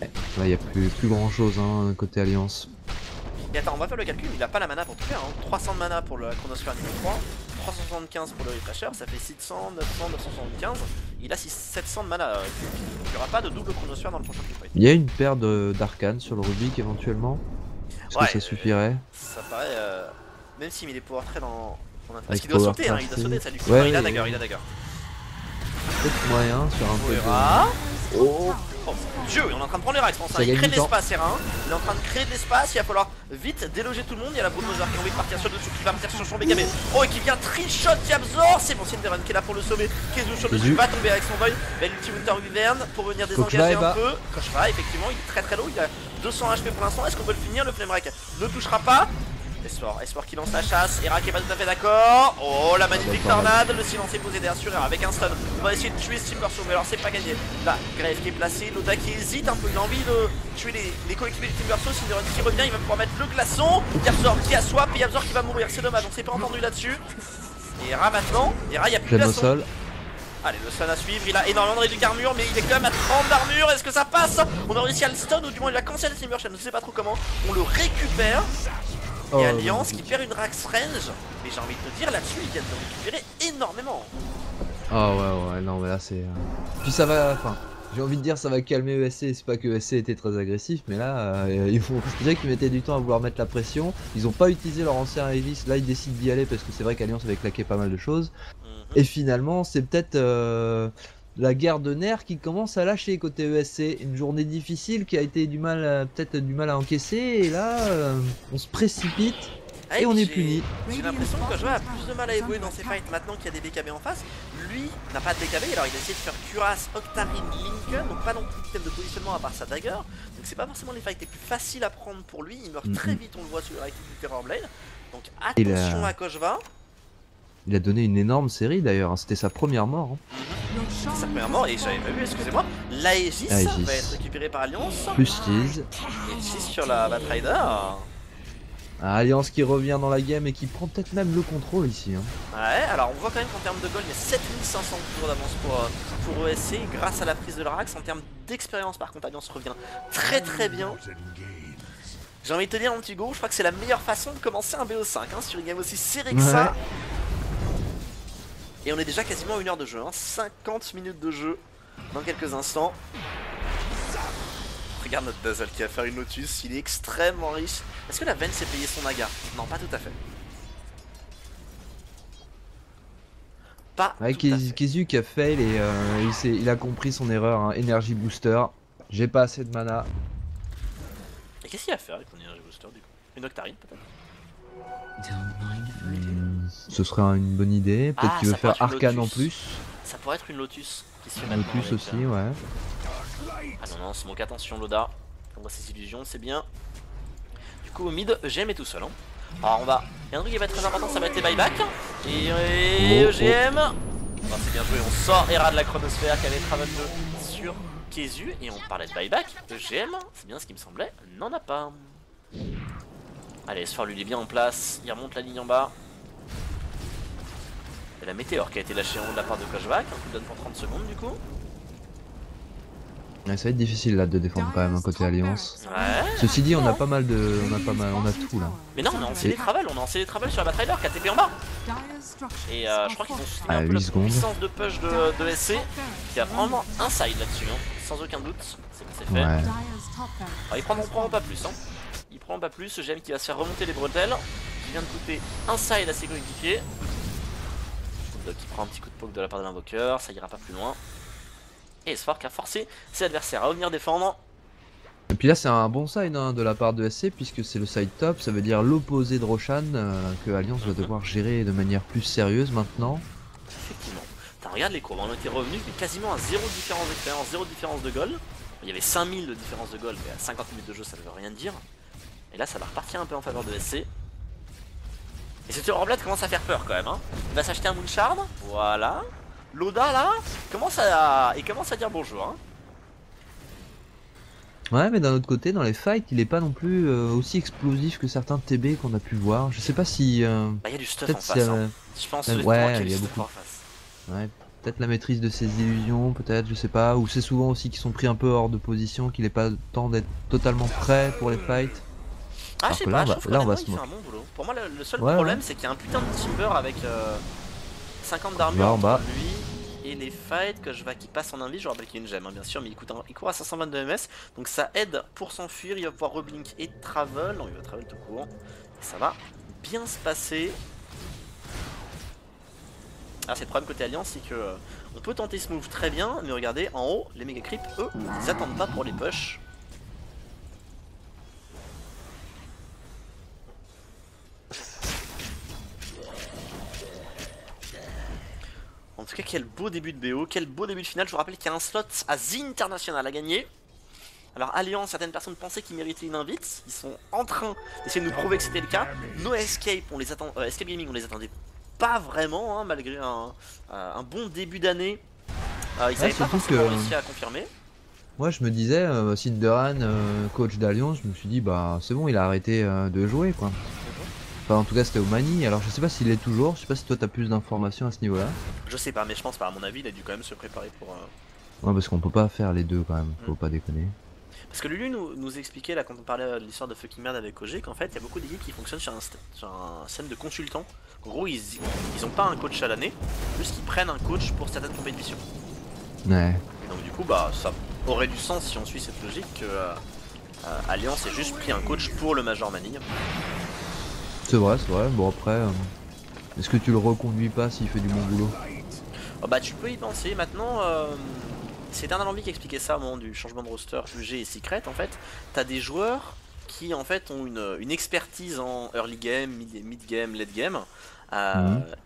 Là il n'y a plus grand chose hein, côté Alliance. Et attends, on va faire le calcul, il n'a pas la mana pour tout faire, hein. 300 de mana pour le chronosphère niveau 3, 375 pour le refresher, ça fait 600, 900, 975, il a 700 de mana, il n'y aura pas de double chronosphère dans le prochain clip. Il y a une paire d'arcanes sur le Rubik éventuellement. Est-ce que ça suffirait? Ça paraît, même s'il met des power traits dans... Parce qu'il doit sauter, hein, il doit sauter, ça lui coûte. Ouais, il a dagger, il a dagger. Peut-être moyen sur un peu de... Oh mon dieu, on est en train de prendre les racks, je pense. Hein. Il crée de l'espace, Serin. Il est en train de créer de l'espace, il va falloir vite déloger tout le monde. Il y a la Blood Mother qui a envie de partir sur le dessus, qui va partir sur son BKB. Oh, et qui vient trick shot, qui absorbe. C'est bon, c'est Enderun qui est là pour le sauver. Kezu sur le dessus, va tomber avec son boy. Ben, l'ulti Winter Wyvern pour venir désengager un peu. Kojba, effectivement, il est très très low, il a 200 HP pour l'instant. Est-ce qu'on peut le finir? Le flame rack ne touchera pas. Espoir qui lance la chasse, Hera qui est pas tout à fait d'accord. Oh la magnifique tornade, le silence est posé derrière sur Hera avec un stun. On va essayer de tuer ce Timber Soul, mais alors c'est pas gagné. Là, Grave qui est placé, Loda qui hésite un peu, il a envie de tuer les coéquipiers du Timber Soul. Cinderon qui revient, il va pouvoir mettre le glaçon. Yabzor qui a swap et Yabzor qui va mourir, c'est dommage, on s'est pas entendu là-dessus. Et Hera maintenant, Hera il a plus de glaçon. Allez, le stun à suivre, il a énormément de réduit d'armure, mais il est quand même à 30 d'armure, est-ce que ça passe? On a réussi à le stun, ou du moins il a cancel le Timber Soul, je ne sais pas trop comment. On le récupère. Et Alliance qui perd une Rax Range, mais j'ai envie de te dire là-dessus ils viennent de récupérer énormément. Ah ouais non mais là c'est... Puis ça va, enfin j'ai envie de dire ça va calmer ESC, c'est pas que ESC était très agressif mais là ils font... Je dirais qu'ils mettaient du temps à vouloir mettre la pression, ils ont pas utilisé leur ancien Aevis, là ils décident d'y aller parce que c'est vrai qu'Alliance avait claqué pas mal de choses. Et finalement c'est peut-être... la guerre de nerfs qui commence à lâcher côté ESC, une journée difficile qui a été peut-être du mal à encaisser et là on se précipite et on est puni. J'ai l'impression que Kojba a plus de mal à évoluer dans ses fights maintenant qu'il y a des BKB en face. Lui n'a pas de BKB, alors il a essayé de faire cuirasse, Octarine, Lincoln, donc pas non plus de thème de positionnement à part sa dagger. Donc c'est pas forcément les fights les plus faciles à prendre pour lui, il meurt très vite, on le voit sur le rack du Terrorblade. Donc attention à Kojba. Il a donné une énorme série d'ailleurs, hein. C'était sa première mort. Hein. Sa première mort, et j'avais pas vu, excusez-moi, l'Aegis va être récupérée par Alliance. Plus tease. Et 6 sur la Batrider. Alliance qui revient dans la game et qui prend peut-être même le contrôle ici. Hein. Ouais, alors on voit quand même qu'en termes de gold, il y a 7500 toujours d'avance pour ESC grâce à la prise de l'Arax. En termes d'expérience, par contre, Alliance revient très très bien. J'ai envie de te dire, mon petit go, je crois que c'est la meilleure façon de commencer un BO5 hein, sur une game aussi serrée que ça. Et on est déjà quasiment à une heure de jeu, hein. 50 minutes de jeu dans quelques instants. regarde notre Dazzle qui va faire une Lotus, il est extrêmement riche. Est-ce que la veine s'est payé son naga? Non, pas tout à fait. Pas Kizu qui a fail et il a compris son erreur, hein. Energy Booster. J'ai pas assez de mana. Et qu'est-ce qu'il a à faire avec mon Energy Booster du coup? Une Octarine peut-être? Ce serait une bonne idée. Peut-être qu'il veut faire Arcane en plus. Ça pourrait être une Lotus qui se fait maintenant. Lotus aussi, ouais. Ah non, non, Smoke, attention Loda. On voit ses illusions, c'est bien. Du coup, au mid, EGM est tout seul. Hein. Alors, on va. Il y a un truc qui va être très important, ça va être les buybacks. Et EGM. Oh, c'est bien joué, on sort Hera de la chronosphère qui avait Travel 2 sur Kezu. Et on parlait de buyback. EGM, c'est bien ce qui me semblait, n'en a pas. Allez, ce soir lui il est bien en place. Il remonte la ligne en bas. Et la météore qui a été lâchée en haut de la part de Koshvac. On lui donne pour 30 secondes du coup. Ça va être difficile là de défendre quand même un côté alliance. Ouais. Ceci dit, on a pas mal de, on a tout là. Mais non, on a lancé des travels, on a lancé des travels sur la Batrider, KTP en bas. Et je crois qu'ils ont soutenu un peu la puissance de push de SC, qui a vraiment un side là-dessus, hein. Sans aucun doute. C'est fait. Ouais. Alors, ils prendront pas plus, hein. Ils prendront pas plus. GM qui va se faire remonter les bretelles, qui vient de couper un side à ses coéquipiers. Donc il prend un petit coup de poke de la part de l'invoqueur, ça ira pas plus loin. Et Sfork a forcé ses adversaires à venir défendre. Et puis là c'est un bon side hein, de la part de SC puisque c'est le side top, ça veut dire l'opposé de Roshan que Alliance va devoir gérer de manière plus sérieuse maintenant. Effectivement, regarde les courbes, on était revenus mais quasiment à 0 différence d'expérience, 0 différence de goal. Il y avait 5000 de différence de goal mais à 50 minutes de jeu ça ne veut rien dire. Et là ça va repartir un peu en faveur de SC. Et ce Turoblade commence à faire peur quand même hein. Il va s'acheter un Moonshard, voilà. Loda là commence à dire bonjour hein. Ouais mais d'un autre côté dans les fights il est pas non plus aussi explosif que certains TB qu'on a pu voir. Je sais pas si bah, y a du stuff en face hein. Je pense ouais, il y a beaucoup en face. Ouais, peut-être la maîtrise de ses illusions, peut-être, je sais pas, ou c'est souvent aussi qu'ils sont pris un peu hors de position, qu'il est pas temps d'être totalement prêt pour les fights. Ah je sais pas, là on va se moquer. Pour moi le seul problème c'est qu'il y a un putain de timber avec 50 d'armure entre lui et les fights que je vais qui passe en invite. Je rappelle qu'il y a une gemme hein, bien sûr, mais il court à 522 ms donc ça aide pour s'enfuir. Il va pouvoir reblink et travel. Non, il va travel tout court. Et ça va bien se passer. Ah, c'est le problème côté Alliance, c'est que on peut tenter ce move très bien, mais regardez en haut, les méga creeps eux, ils attendent pas pour les push. En tout cas, quel beau début de BO, quel beau début de finale. Je vous rappelle qu'il y a un slot à The International à gagner. Alors Alliance, certaines personnes pensaient qu'ils méritaient une invite. Ils sont en train d'essayer de nous prouver que c'était le cas. No Escape, on les attend, Escape Gaming, on les attendait pas vraiment, hein, malgré un bon début d'année. Ils n'avaient pas forcément réussi à confirmer. Moi je me disais, Sid Duran, coach d'Alliance, je me suis dit, bah c'est bon, il a arrêté de jouer quoi. Enfin, en tout cas c'était au Mani, alors je sais pas s'il l'est toujours, je sais pas si toi t'as plus d'informations à ce niveau là. Je sais pas mais je pense pas, à mon avis il a dû quand même se préparer pour... Ouais parce qu'on peut pas faire les deux quand même, faut pas déconner. Parce que Lulu nous expliquait là quand on parlait de l'histoire de Fucking Merde avec OG qu'en fait il y a beaucoup d'équipes qui fonctionnent sur un système de consultants. En gros ils ont pas un coach à l'année, juste qu'ils prennent un coach pour certaines compétitions. Ouais. Et donc du coup bah ça aurait du sens si on suit cette logique que Alliance ait juste pris un coach pour le Major Mani. C'est vrai, c'est vrai. Bon après, est-ce que tu le reconduis pas s'il fait du bon boulot? Oh bah tu peux y penser. Maintenant, c'est Dernier Envie qui expliquait ça au moment du changement de roster UG et Secret. En fait, t'as des joueurs qui en fait ont une expertise en early game, mid game, late game.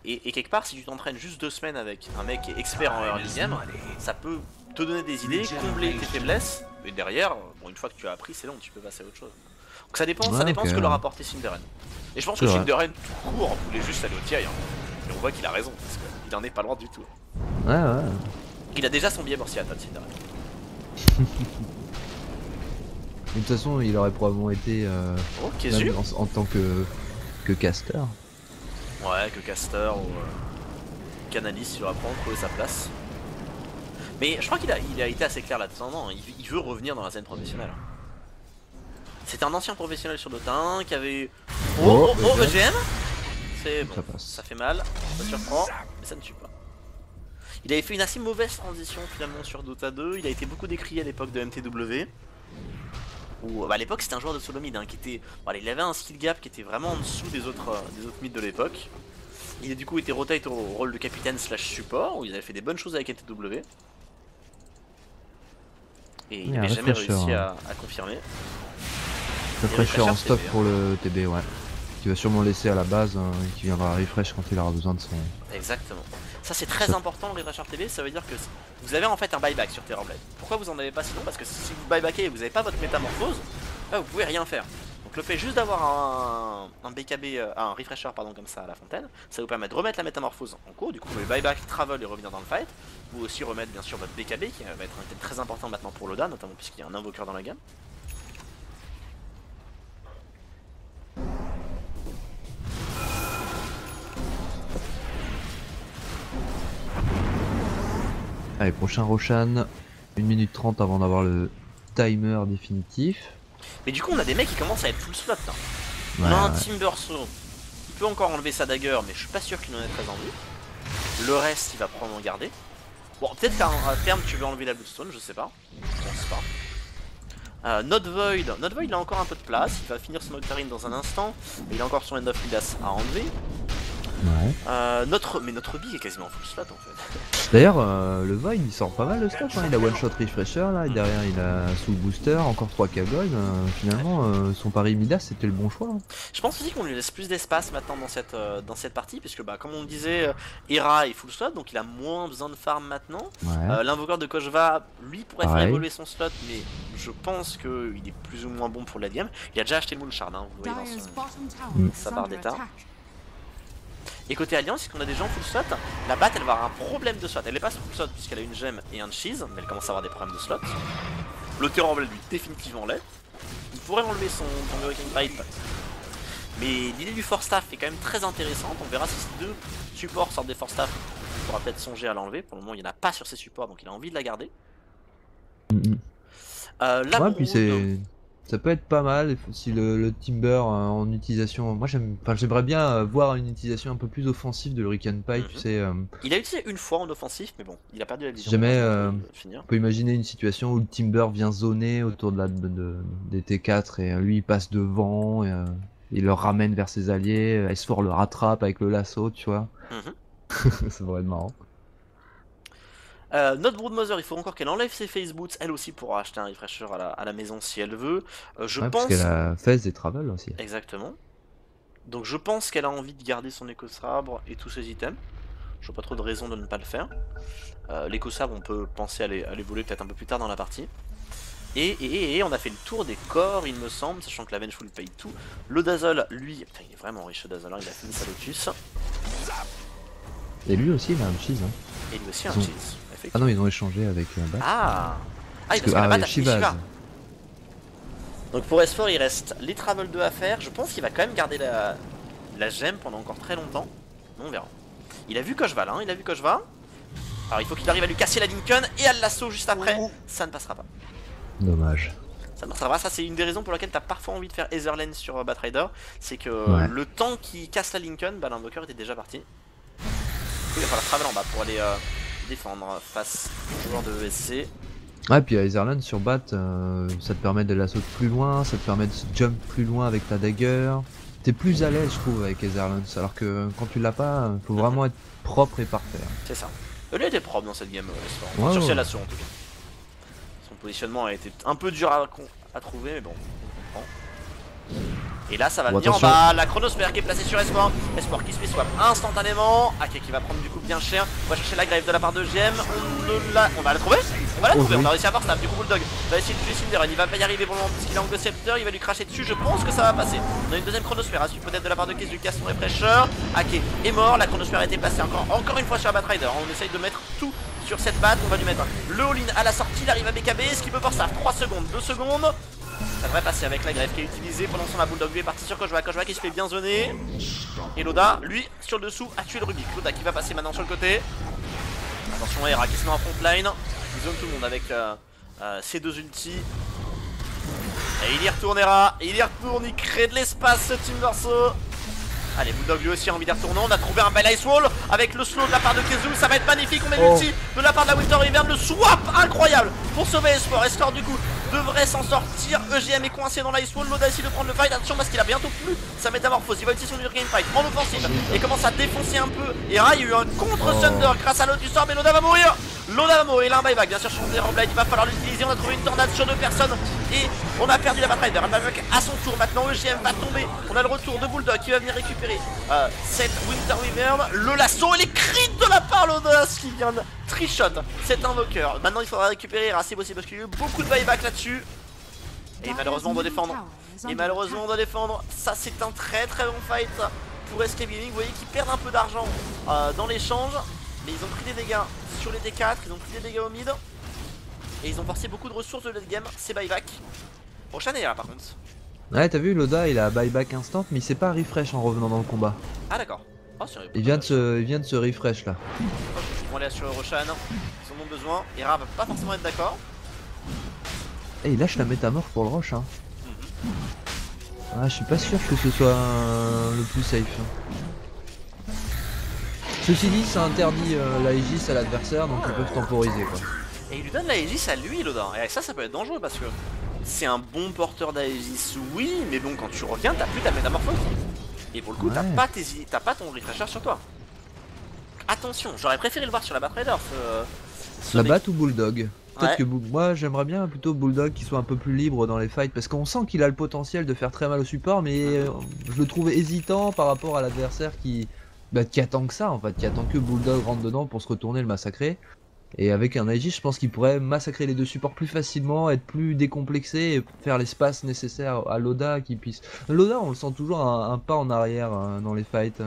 Et quelque part, si tu t'entraînes juste 2 semaines avec un mec expert en early game, ça peut te donner des idées, combler tes faiblesses. Et derrière, bon, une fois que tu as appris, c'est long, tu peux passer à autre chose. Donc ça dépend, ouais, ça dépend ce que leur a apporté Sinderen. Et je pense que Sinderen tout court voulait juste aller au tiers. Hein. Et on voit qu'il a raison, parce qu'il en est pas loin du tout. Ouais ouais. Il a déjà son billet pour s'y atteindre Sinderen. De toute façon il aurait probablement été en tant que caster. Ouais, que caster ou canaliste sur apprendre trouver sa place. Mais je crois qu'il a été assez clair là-dedans, il veut revenir dans la scène professionnelle. C'était un ancien professionnel sur Dota qui avait eu... Oh EGM. C'est bon, ça fait mal, ça surprend, mais ça ne tue pas. Il avait fait une assez mauvaise transition finalement sur Dota 2, il a été beaucoup décrié à l'époque de MTW. où à l'époque c'était un joueur de solo mid hein, qui était, voilà, il avait un skill gap qui était vraiment en dessous des autres mids de l'époque. Il a du coup été rotate au rôle de capitaine slash support où il avait fait des bonnes choses avec NTW. Et il n'avait jamais réussi à confirmer. Le pressure en stop pour le TB, ouais. Qui va sûrement laisser à la base et qui viendra à refresh quand il aura besoin de son... Exactement. Ça c'est très important, le refresh TB, ça veut dire que vous avez en fait un buyback sur Terrorblade. Pourquoi vous en avez pas sinon? Parce que si vous buybackez et vous n'avez pas votre métamorphose, là vous pouvez rien faire. Donc le fait juste d'avoir un BKB, un refresher pardon comme ça à la fontaine, ça vous permet de remettre la métamorphose en cours, du coup vous pouvez buyback, travel et revenir dans le fight, ou aussi remettre bien sûr votre BKB qui va être un item très important maintenant pour Loda, notamment puisqu'il y a un invoqueur dans la gamme. Allez, prochain Roshan, 1 minute 30 avant d'avoir le timer définitif. Mais du coup on a des mecs qui commencent à être full slot là. On a un Timbersaw, il peut encore enlever sa dagger mais je suis pas sûr qu'il en ait très envie. Le reste il va probablement garder. Bon peut-être qu'à un terme tu veux enlever la Bloodstone, je sais pas. Je pense pas. Not Void il a encore un peu de place, il va finir son Octarine dans un instant. Mais il a encore son End of Midas à enlever. Ouais. Notre big est quasiment full slot en fait. D'ailleurs le Void il sort pas mal le slot hein. Il a one shot refresher là et derrière il a sous booster encore 3 K-Gold finalement son pari Midas c'était le bon choix hein. Je pense aussi qu'on lui laisse plus d'espace maintenant dans cette partie puisque bah, comme on disait Hera est full slot donc il a moins besoin de farm maintenant l'invoqueur de Koj'Va lui pourrait faire évoluer son slot mais je pense qu'il est plus ou moins bon pour la game. Il a déjà acheté Moonshard hein, vous voyez dans sa barre d'état. Et côté Alliance, qu'on a des gens full slot, la batte elle va avoir un problème de slot. Elle est pas full slot puisqu'elle a une gemme et un cheese, mais elle commence à avoir des problèmes de slot. Le Terrorblade lui définitivement l'est. Il pourrait enlever son Hurricane Pipe. Mais l'idée du Force Staff est quand même très intéressante. On verra si ces deux supports sortent des Force Staff. Il pourra peut-être songer à l'enlever. Pour le moment, il n'y en a pas sur ses supports donc il a envie de la garder. Puis c'est. Ça peut être pas mal si le Timber en utilisation. Moi j'aimerais bien voir une utilisation un peu plus offensive de l'Hurricane Pipe. Tu sais, il a utilisé une fois en offensif, mais bon, il a perdu la vision. Jamais on peut imaginer une situation où le Timber vient zoner autour de des T4 et lui il passe devant et il le ramène vers ses alliés. S4 le rattrape avec le lasso, tu vois. Ça pourrait être marrant. Notre Broodmother, il faut encore qu'elle enlève ses face boots, elle aussi pourra acheter un refresher à la maison si elle veut. Parce qu'elle a Fez et Travel aussi. Exactement. Donc je pense qu'elle a envie de garder son éco-sabre et tous ses items. Je vois pas trop de raison de ne pas le faire. L'éco-sabre, on peut penser à les voler peut-être un peu plus tard dans la partie. Et on a fait le tour des corps, il me semble, sachant que la Vengeful paye tout. Le Dazzle, lui, putain, il est vraiment riche, le Dazzle, hein, il a fini sa Lotus. Et lui aussi, il a un cheese. Hein. Et lui aussi, un cheese. Ah non, ils ont échangé avec Bat. Parce que Shivaz. Donc pour S4, il reste les Travel 2 à faire. Je pense qu'il va quand même garder la gemme pendant encore très longtemps. On verra. Il a vu Koj'Va là, hein. Alors il faut qu'il arrive à lui casser la Lincoln et à l'assaut juste après. Ça ne passera pas. Dommage. Ça ne passera pas. Ça, c'est une des raisons pour laquelle tu as parfois envie de faire Etherlane sur Batrider. C'est que le temps qu'il casse la Lincoln, bah, l'invoqueur était déjà parti. Du coup, il va falloir Travel en bas pour aller. Défendre face au joueur de ESC. Ouais, puis à Etherland sur Bat, ça te permet de l'assaut plus loin, ça te permet de jump plus loin avec ta dagger. T'es plus à l'aise, je trouve, avec Etherland, alors que quand tu l'as pas, faut vraiment être propre et parfait. C'est ça. Elle était propre dans cette game, sur celle assaut en tout cas. Son positionnement a été un peu dur à trouver, mais bon, on comprend. Et là ça va venir en bas, la chronosphère qui est placée sur Espoir, Espoir qui se fait swap instantanément, Ake qui va prendre du coup bien cher, on va chercher la grève de la part de GM, on va la trouver, on a réussi à avoir Snap, du coup Bulldog va essayer de tuer Cinder, il ne va pas y arriver pour le moment parce qu'il est en Ghost Scepter, il va lui cracher dessus, je pense que ça va passer. On a une deuxième chronosphère à suivre peut-être de la part de Case du Casson Refresher, Ake est mort, la chronosphère a été placée encore une fois sur Batrider, on essaye de mettre tout sur cette batte, on va lui mettre le all-in à la sortie, il arrive à BKB, est-ce qu'il peut voir ça 3 secondes, 2 secondes. Ça devrait passer avec la grève qui est utilisée pendant son Bulldog. Lui est parti sur Koj'Va, Koj'Va qui se fait bien zoner. Et Loda, lui, sur le dessous, a tué le Rubik. Loda qui va passer maintenant sur le côté. Attention, Hera qui se met en frontline. Il zone tout le monde avec ses deux ultis. Et il y retourne Hera, il crée de l'espace ce Timbersaw. Allez, Bulldog lui aussi a envie de retourner. On a trouvé un bel Ice Wall avec le slow de la part de Kezu. Ça va être magnifique. On met l'ulti de la part de la Winter Wyvern. Le swap incroyable pour sauver Espoir. Espoir du coup devrait s'en sortir. EGM est coincé dans l'Ice Wall. Loda essaie de prendre le fight. Attention parce qu'il a bientôt plus sa métamorphose. Il va utiliser son game fight en offensive et commence à défoncer un peu. Et là, il y a eu un contre Thunder grâce à l'autre du sort. Mais Loda va mourir. Loda va mourir. Il a un buyback. Bien sûr, sur des Ramblade, il va falloir l'utiliser. On a trouvé une tornade sur deux personnes. Et on a perdu la bataille. Ramblade à son tour. Maintenant, EGM va tomber. On a le retour de Bulldog qui va venir récupérer cette Winter Wyvern, le lasso et les cris de la part l'audace qui vient de trichot cet invoqueur. Maintenant il faudra récupérer assez possible parce qu'il y a eu beaucoup de buyback là-dessus. Et malheureusement on doit défendre. Et malheureusement on doit défendre. Ça c'est un très très bon fight pour Escape Gaming. Vous voyez qu'ils perdent un peu d'argent dans l'échange. Mais ils ont pris des dégâts sur les D4, ils ont pris des dégâts au mid. Et ils ont forcé beaucoup de ressources de late game, c'est buyback. Prochaine est là par contre. Ouais, t'as vu, Loda il a buyback instant, mais il s'est pas refresh en revenant dans le combat. Ah, d'accord. Oh, il vient de se refresh là. Oh, ils vont aller sur Roshan, ils en ont besoin. Hera va pas forcément être d'accord. Et il lâche la métamorphe pour le rush. Hein. Ah, je suis pas sûr que ce soit le plus safe. Ceci dit, ça interdit la Aegis à l'adversaire, donc ils peuvent temporiser quoi. Et il lui donne la Aegis à lui, Loda. Et ça, ça peut être dangereux parce que. C'est un bon porteur d'Aegis, oui, mais bon, quand tu reviens, t'as plus ta métamorphose. Et pour le coup, t'as pas ton refresher sur toi. Attention, j'aurais préféré le voir sur la Bat Rider. La Bat ou Bulldog. Peut-être que moi, j'aimerais bien plutôt Bulldog qui soit un peu plus libre dans les fights, parce qu'on sent qu'il a le potentiel de faire très mal au support, mais je le trouve hésitant par rapport à l'adversaire qui attend que ça, en fait, qui attend que Bulldog rentre dedans pour se retourner le massacrer. Et avec un Aegis, je pense qu'il pourrait massacrer les deux supports plus facilement, être plus décomplexé et faire l'espace nécessaire à Loda qui puisse. Loda, on le sent toujours un pas en arrière dans les fights.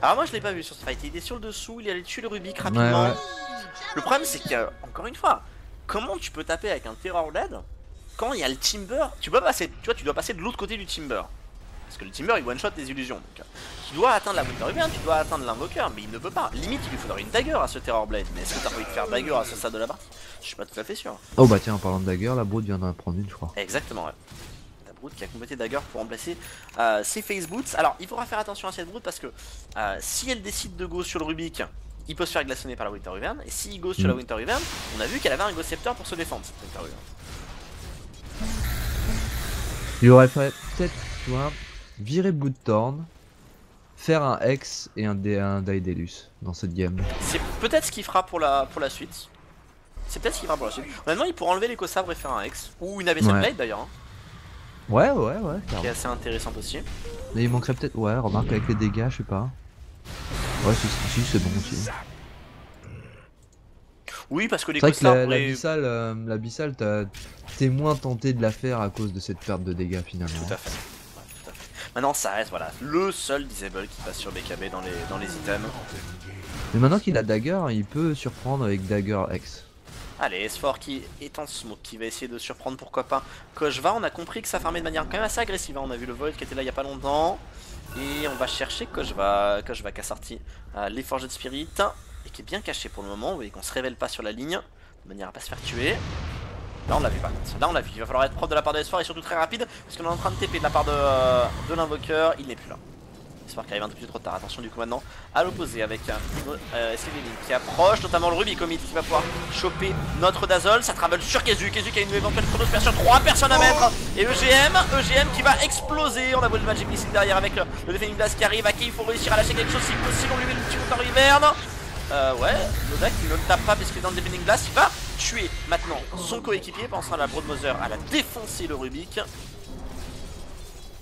Alors, moi je l'ai pas vu sur ce fight, il est sur le dessous, il allait tuer le Rubik rapidement. Ouais. Le problème, c'est qu'encore une fois, comment tu peux taper avec un Terror Lad quand il y a le Timber? Tu peux passer, tu vois, tu dois passer de l'autre côté du Timber. Parce que le Timber il one shot des illusions. Donc, tu dois atteindre la Winter Wyvern, tu dois atteindre l'invoqueur, mais il ne peut pas. Limite, il lui faudrait une dagger à ce Terror Blade. Mais est-ce que t'as envie de faire dagger à ce stade de la partie? Je suis pas tout à fait sûr. Oh bah tiens, en parlant de dagger, la Brood vient d'en prendre une, je crois. Exactement, ouais. La Brood qui a complété dagger pour remplacer ses face boots. Alors, il faudra faire attention à cette Brood parce que si elle décide de go sur le Rubik, il peut se faire glaçonner par la Winter Wyvern. Et s'il go sur la Winter Wyvern, on a vu qu'elle avait un Ghost Scepter pour se défendre, cette Winter Wyvern. Il aurait fallu peut-être, tu vois. Virer Bloodthorn, faire un Hex et un Daedalus dans cette game. C'est peut-être ce qu'il fera pour la suite. C'est peut-être ce qu'il fera pour la suite. Maintenant, il pourra enlever l'éco-sabre et faire un Hex. Ou une AVC Blade d'ailleurs. Hein. Ouais. Qui est assez intéressante aussi. Mais il manquerait peut-être. Ouais, remarque avec les dégâts, je sais pas. Ouais, si, c'est bon aussi. Oui, parce que l'éco-sabre. L'abyssale, t'es moins tenté de la faire à cause de cette perte de dégâts finalement. Tout à fait. Maintenant ça reste voilà le seul disable qui passe sur BKB dans les items. Mais maintenant qu'il a dagger, il peut surprendre avec dagger X. Allez, Esfor qui est en smoke, qui va essayer de surprendre pourquoi pas Koj'Va. On a compris que ça farmait de manière quand même assez agressive. On a vu le Void qui était là il y a pas longtemps. Et on va chercher Koj'Va. Koj'Va qui a sorti les Forges de Spirit. Et qui est bien caché pour le moment. Vous voyez qu'on se révèle pas sur la ligne. De manière à pas se faire tuer. Là on l'a vu par contre, là on l'a vu, il va falloir être propre de la part de Espoir et surtout très rapide parce qu'on est en train de TP de la part de l'invoqueur, il n'est plus là. Espoir qui arrive un tout petit peu trop tard, attention du coup maintenant à l'opposé avec SCVD qui approche, notamment le Rubik au mid qui va pouvoir choper notre Dazzle, ça travole sur Kezu qui a une éventuelle chronosphère, 3 personnes à mettre et EGM qui va exploser, on a le Magic Missile derrière avec le Defending Blast qui arrive à qui il faut réussir à lâcher quelque chose si possible, on lui met le petit Winter Wyvern. Ouais, Loda qui ne le tape pas parce qu'il est dans le Defending Blast, il va tuer maintenant son coéquipier, pensant à la Broodmother, à la défoncer le Rubik.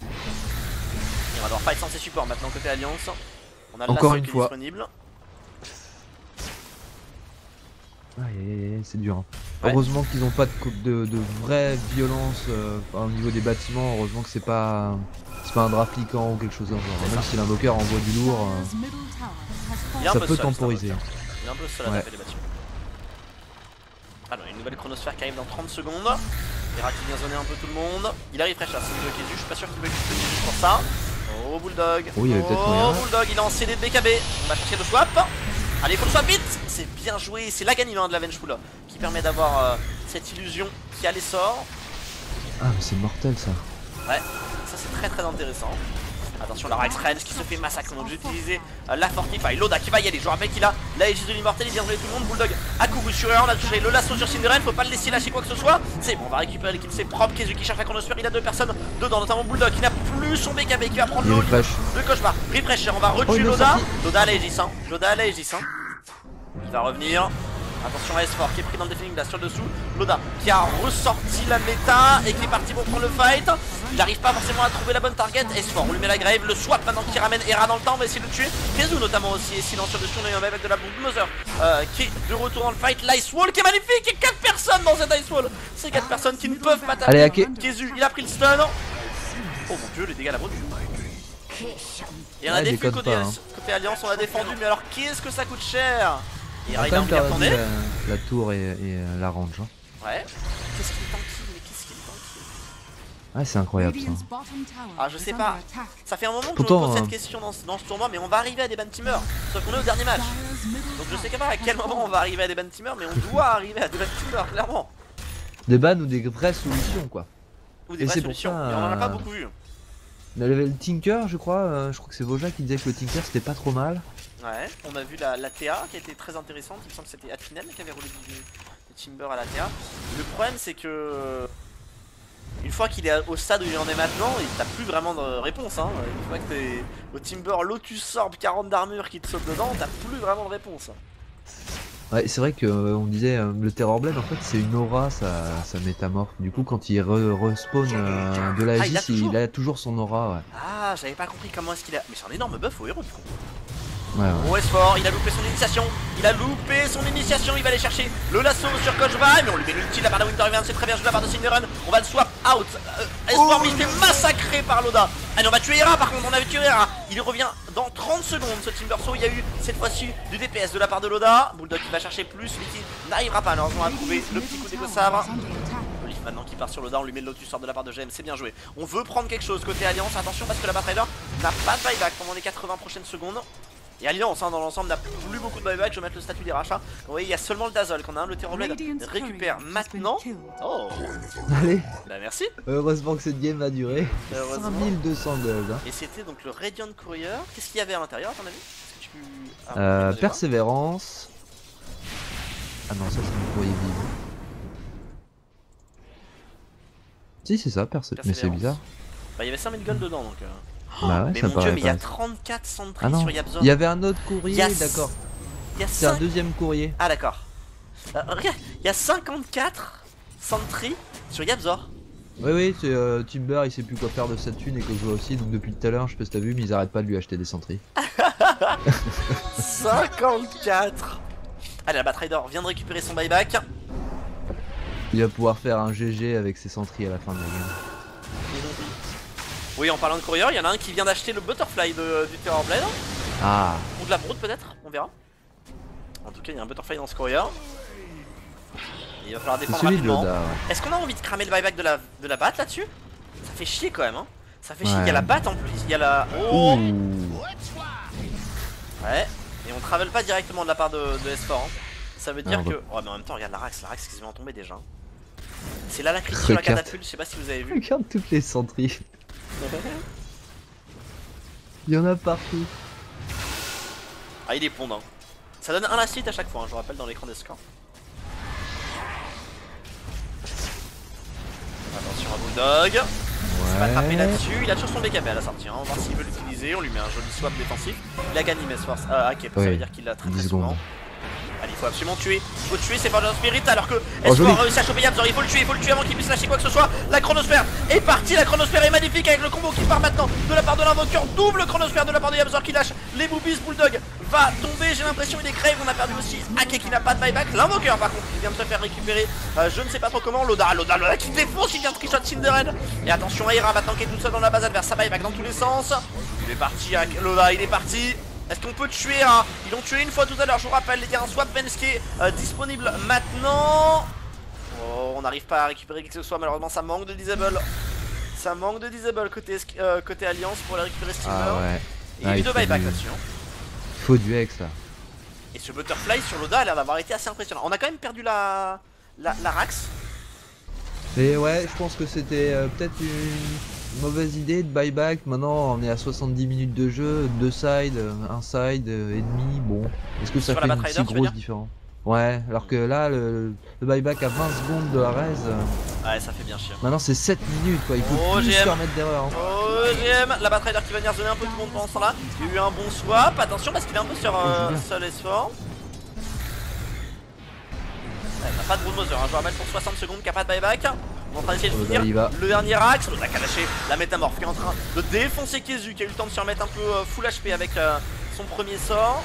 Il va devoir fight sans ses supports maintenant côté Alliance. On a encore une fois disponible. Aïe, c'est dur. Hein. Ouais. Heureusement qu'ils n'ont pas de vraie violence au niveau des bâtiments, heureusement que c'est pas un drap fliquant ou quelque chose d'un genre. Même si l'invoqueur envoie du lourd. Ça peut temporiser. Il est un peu seul à taper les bâtiments. Ah non, une nouvelle chronosphère qui arrive dans 30 secondes. Hera qui vient zoner un peu tout le monde. Il arrive fraîche là, c'est le Kezu, je suis pas sûr qu'il veut utiliser Kezu pour ça. Oh Bulldog. Oui, il Bulldog, il est en CD de BKB. On va chercher le swap. Allez, faut le swap vite. C'est bien joué, c'est la Ganimard de la Vengeful qui permet d'avoir cette illusion qui a l'essor. Ah mais c'est mortel ça. Ouais, ça c'est très très intéressant. Attention, la Rexren qui se fait massacre. Donc j'utilisais la Fortify. Loda qui va y aller. Je vous rappelle qu'il a la Aegis de l'immortel. Il vient de tout le monde. Bulldog a couru sur eux. On a touché le lasso sur Cinderella. Faut pas le laisser lâcher quoi que ce soit. C'est bon, on va récupérer l'équipe. C'est propre. Kezuki cherche la chronosphère. Il a deux personnes dedans, notamment Bulldog. Il n'a plus son BKB. Qui va prendre le cauchemar. Refresher. On va retuer Loda. Loda à l'Aegis. Loda à l'Aegis. Il va revenir. Attention à S4 qui est pris dans le défilé là sur le dessous. Loda qui a ressorti la méta et qui est parti pour prendre le fight. Il n'arrive pas forcément à trouver la bonne target. S4 on lui met la grave. Le swap maintenant qui ramène Hera dans le temps. On va essayer de le tuer. Kezu notamment aussi est silencieux dessus. On va mettre de la Bulldozer qui est de retour dans le fight. L'Ice Wall qui est magnifique. Il y a 4 personnes dans cette Ice Wall. C'est 4 personnes qui ne peuvent pas taper. Allez, Kezu il a pris le stun. Oh mon dieu, les dégâts à la production. Et on a des côté Alliance. On a défendu, mais alors qu'est-ce que ça coûte cher. Il a quand même la tour et la range. Ouais. Qu'est-ce qu'il est tanky, mais qu'est-ce qu'il est tanky. Ah, c'est incroyable ça. Ah, je sais pas. Ça fait un moment que pourtant, je me pose cette question dans ce tournoi, mais on va arriver à des ban teamers. Sauf qu'on est au dernier match. Donc je sais pas à quel moment on va arriver à des ban teamers, mais on doit arriver à des ban teamers, clairement. Des bans ou des vraies solutions, quoi. Ou des vraies solutions. Mais on en a pas beaucoup vu. On avait le Tinker, je crois que c'est Voja qui disait que le Tinker c'était pas trop mal. Ouais, on a vu la TA qui a été très intéressante, il me semble que c'était Atfinel qui avait roulé du Timber à la TA. Le problème c'est que une fois qu'il est au stade où il en est maintenant, t'as plus vraiment de réponse hein. Une fois que t'es au Timber Lotus Orb 40 d'armure qui te saute dedans, t'as plus vraiment de réponse. Ouais, c'est vrai que on disait le Terrorblade en fait c'est une aura, ça métamorphe. Du coup quand il respawn de la Aegis, il a toujours son aura ouais. Ah j'avais pas compris comment est-ce qu'il a. Mais c'est un énorme buff au héros du coup. Ouais, ouais. S4, il a loupé son initiation. Il va aller chercher le lasso sur Kochba. Mais on lui met l'ulti de la part de Winter Wyvern. C'est très bien joué de la part de Cinderun. On va le swap out. S4 il fait massacrer par Loda. Allez, on va tuer Hera par contre. On avait tué Hera. Il revient dans 30 secondes. Ce Timbersaw, il y a eu cette fois-ci du DPS de la part de Loda. Bulldog qui va chercher plus. Mais qui n'arrivera pas malheureusement à trouver le petit coup d'égo sabre. Maintenant qui part sur Loda, on lui met le Lotus sort de la part de GM, c'est bien joué. On veut prendre quelque chose côté Alliance. Attention parce que la Batrider n'a pas de buyback pendant les 80 prochaines secondes. Et Alliance hein, dans l'ensemble n'a plus beaucoup de buyback. Je vais mettre le statut des rachats. Vous voyez il y a seulement le Dazzle qu'on a hein. Le Terrorblade récupère maintenant. Oh allez. Bah merci. Heureusement que cette game va durer 5200 gold hein. Et c'était donc le Radiant Courier. Qu'est-ce qu'il y avait à l'intérieur à ton avis que tu... Persévérance. Ah non ça c'est le courrier vivant. Si c'est ça, mais c'est bizarre. Bah il y avait 5000 gold dedans donc... Bah ouais, mais ça mon dieu mais il y a 34 sentries sur Yabzor. Il y avait un autre courrier, d'accord. C'est un deuxième courrier. Ah d'accord. Regarde, il y a 54 sentries sur Yabzor. Oui oui, c'est Timber il sait plus quoi faire de cette thune et que je vois aussi. Donc depuis tout à l'heure je sais pas si t'as vu mais ils arrêtent pas de lui acheter des sentries. 54. Allez la Batrider vient de récupérer son buyback. Il va pouvoir faire un GG avec ses sentries à la fin de la game. Oui, en parlant de courrier, il y en a un qui vient d'acheter le Butterfly du Terrorblade. Ah. Ou de la Brood peut-être, on verra. En tout cas, il y a un Butterfly dans ce courrier. Il va falloir défendre rapidement. Est-ce qu'on a envie de cramer le buyback de la batte là-dessus? Ça fait chier quand même hein. Ça fait chier, il y a la batte en plus, il y a la... Oh. Ouais, et on travelle pas directement de la part de S4 hein. Ça veut dire que... Ouais mais en même temps regarde la Rax qui se met en tomber déjà. C'est là la critique sur la catapulte, je sais pas si vous avez vu. Regarde toutes les sentries. Il y en a partout. Ah il est pondant hein. Ça donne un lacet à chaque fois hein, je vous rappelle dans l'écran des scores. Attention à Bulldog. Il s'est pas attrapé là-dessus, il a toujours son BKB à la sortie hein. On va voir s'il veut l'utiliser, on lui met un joli swap défensif. Il a gagné Miss Force, ok ça veut dire qu'il l'a très très souvent. Allez, il faut absolument tuer. Il faut tuer, c'est Forge of Spirit alors que S4 a réussi à choper Yabzor. Il faut le tuer avant qu'il puisse lâcher quoi que ce soit. La chronosphère est partie, la chronosphère est magnifique avec le combo qui part maintenant de la part de l'invoqueur. Double chronosphère de la part de Yabzor qui lâche les boobies. Bulldog va tomber, j'ai l'impression il est grave. On a perdu aussi Ake qui n'a pas de buyback. L'invoqueur par contre il vient de se faire récupérer. Je ne sais pas trop comment. Loda qui défonce, il vient de trichot Cinderella. Et attention à Hera maintenant qui est tout seul dans la base adverse. Ça buyback dans tous les sens. Il est parti, Loda il est parti. Est-ce qu'on peut tuer hein? Ils l'ont tué une fois tout à l'heure, je vous rappelle, il y a un swap Vence qui est disponible maintenant. Oh, on n'arrive pas à récupérer qui que ce soit, malheureusement ça manque de disable. Ça manque de disable côté Alliance pour aller récupérer Steamer. Il y a eu 2 buybacks là-dessus. Il faut du hex là. Et ce Butterfly sur Loda, elle va avoir été assez impressionnant. On a quand même perdu la Rax. Et ouais, je pense que c'était peut-être une... mauvaise idée de buyback. Maintenant on est à 70 minutes de jeu, deux sides, un side, ennemi. Bon, est-ce que ça fait une si grosse différence? Ouais, alors que là le buyback à 20 secondes de la raise. Ouais, ça fait bien chier. Maintenant c'est 7 minutes quoi, il faut plus se permettre d'erreur. Hein. Oh GM, la Batrider qui va venir zoner un peu tout le monde pendant ce temps là. Il y a eu un bon swap, attention parce qu'il est un peu sur seul espoir. Ouais, t'as pas de Broodmother, hein. Je vous rappelle pour 60 secondes qu'il n'y a pas de buyback. On est en train d'essayer de finir le dernier axe. On a calaché la métamorphe qui est en train de défoncer Kezu qui a eu le temps de se remettre un peu full HP avec son premier sort.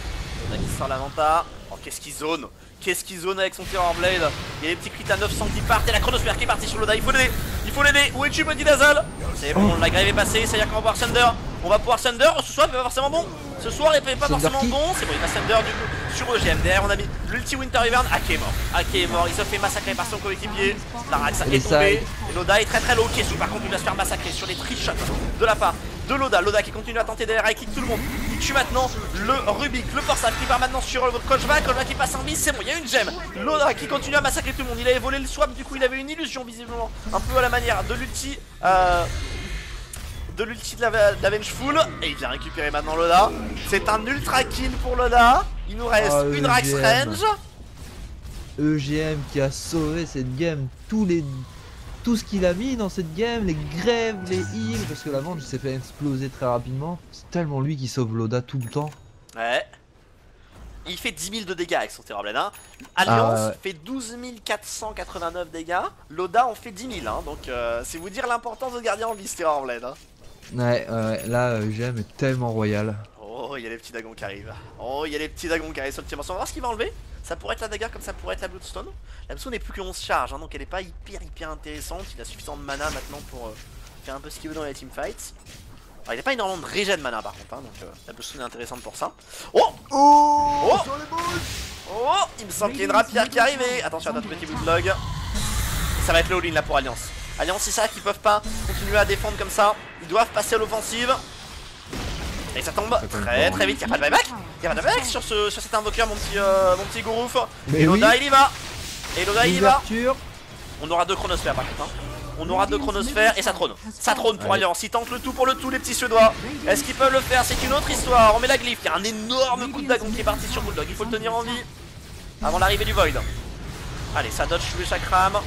On a qui sort la Manta. Oh qu'est-ce qu'il zone, qu'est-ce qu'il zone avec son Terror Blade. Il y a les petits crits à 910 partent et la chronosphère qui est partie sur l'Oda. Il faut l'aider, il faut l'aider. Où es-tu petit Dazzle? C'est bon, la grève est passée, c'est à dire qu'on va pouvoir Sunder. On va pouvoir Sunder, ce soir il n'est pas forcément bon. Ce soir il n'est pas forcément bon, c'est bon, il va Sunder du coup sur EGM. Derrière on a mis l'ulti Winter Wyvern. Ake est mort, Ake est mort, il se fait massacrer par son coéquipier. La Raxa est tombée et l'Oda est très très low. Kezu par contre il va se faire massacrer sur les trichots de la part de l'Oda. L'Oda qui continue à tenter derrière, il clique tout le monde. Il tue maintenant le Rubik, le Forçat qui part maintenant sur le Kojva qui passe un bis, c'est bon, il y a une gemme. L'Oda qui continue à massacrer tout le monde, il avait volé le swap, du coup il avait une illusion visiblement. Un peu à la manière de l'ulti de la Vengeful. Et il vient récupérer maintenant l'Oda. C'est un ultra kill pour l'Oda. Il nous reste une Rax range. EGM qui a sauvé cette game. Tout ce qu'il a mis dans cette game, les grèves, les heals, parce que la vente s'est fait exploser très rapidement. C'est tellement lui qui sauve l'Oda tout le temps. Ouais. Il fait 10 000 de dégâts avec son Terrorblade. Hein. Alliance fait 12 489 dégâts. L'Oda en fait 10 000. Hein. Donc c'est vous dire l'importance de garder en vie ce Terrorblade. Hein. Ouais, là GM est tellement royal. Oh, il y a les petits dragons qui arrivent. Oh, il y a les petits dragons qui arrivent sur le petit morceau. On va voir ce qu'il va enlever. Ça pourrait être la dagger comme ça pourrait être la Bloodstone. La Bloodstone n'est plus que 11 charges, hein, donc elle n'est pas hyper intéressante. Il a suffisamment de mana maintenant pour faire un peu ce qu'il veut dans les teamfights. Alors, il n'a pas énormément de régène mana par contre, hein, donc la Bloodstone est intéressante pour ça. Oh oh, sur les oh, il me semble qu'il y a une rapière qui est arrivée. Attention à notre petit bootlog. Ça va être le all-in là pour Alliance. Alliance c'est ça qu'ils peuvent pas continuer à défendre comme ça. Ils doivent passer à l'offensive. Et ça tombe très vite, il n'y a pas de buyback. Il n'y a pas de buyback sur cet invoqueur mon petit Gourouf. Et l'Oda il y va. Et l'Oda il y va. On aura deux chronosphères par contre. Hein. On aura deux chronosphères et ça trône. Ça trône pour Alliance, ils tentent le tout pour le tout les petits Suédois. Est-ce qu'ils peuvent le faire? C'est une autre histoire. On met la glyphe, il y a un énorme coup de dagon qui est parti sur Bulldog. Il faut le tenir en vie avant l'arrivée du Void. Allez, ça dodge le chakram.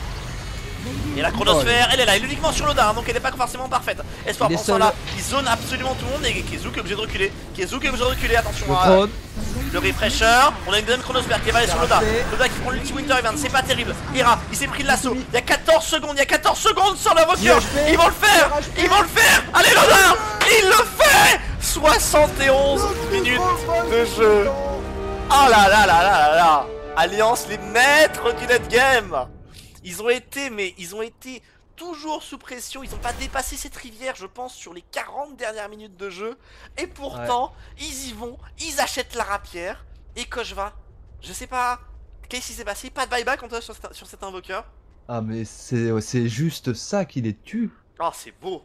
Et la chronosphère, elle est là, elle est uniquement sur l'Oda, hein, donc elle n'est pas forcément parfaite. Espoir pour ça là, il zone absolument tout le monde et Kezu qui est obligé de reculer. Kezu qui est obligé de reculer, attention le refresher. On a une deuxième chronosphère qui va aller sur l'Oda. L'Oda qui prend l'ulti Winter Event, c'est pas terrible. Hera, il s'est pris de l'assaut. Il y a 14 secondes, il y a 14 secondes sur l'invoqueur. Ils vont le faire, ils vont le faire. Allez l'Oda, il le fait. 71 minutes de jeu. Oh là là là là là là. Alliance, les maîtres du net game. Ils ont été, mais ils ont été toujours sous pression, ils n'ont pas dépassé cette rivière, je pense, sur les 40 dernières minutes de jeu. Et pourtant, ils y vont, ils achètent la rapière. Et Kojva, je sais pas, qu'est-ce qui s'est passé? Pas de buyback en tout cas sur cet invoqueur. Ah mais c'est juste ça qui les tue. Oh c'est beau.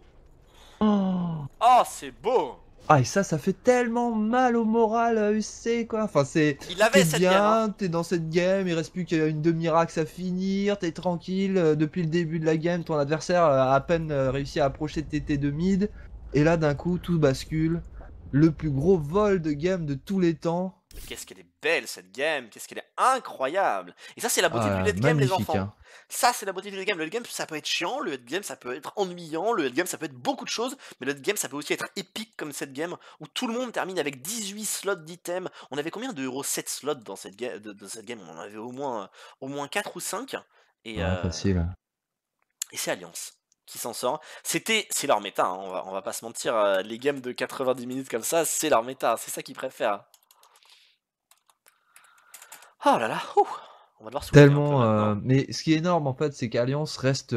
Oh c'est beau. Ah et ça fait tellement mal au moral à EC quoi, enfin c'est... Il avait cette game hein. T'es dans cette game, il reste plus qu'à une demi-rax à finir, t'es tranquille, depuis le début de la game ton adversaire a à peine réussi à approcher tes T2 mid, et là d'un coup tout bascule, le plus gros vol de game de tous les temps. Qu'est-ce qu'elle est belle cette game, qu'est-ce qu'elle est incroyable. Et ça c'est la beauté du late game les enfants hein. Ça c'est la beauté du late game, le late game ça peut être chiant, le late game ça peut être ennuyant, le late game ça peut être beaucoup de choses. Mais le late game ça peut aussi être épique comme cette game où tout le monde termine avec 18 slots d'items. On avait combien de euros? 7 slots dans cette, cette game, on en avait au moins 4 ou 5. Et, et c'est Alliance qui s'en sort. C'est leur méta, hein. on va pas se mentir, les games de 90 minutes comme ça c'est leur méta, c'est ça qu'ils préfèrent. Oh là là, on va devoir soulever tellement, mais ce qui est énorme en fait, c'est qu'Alliance reste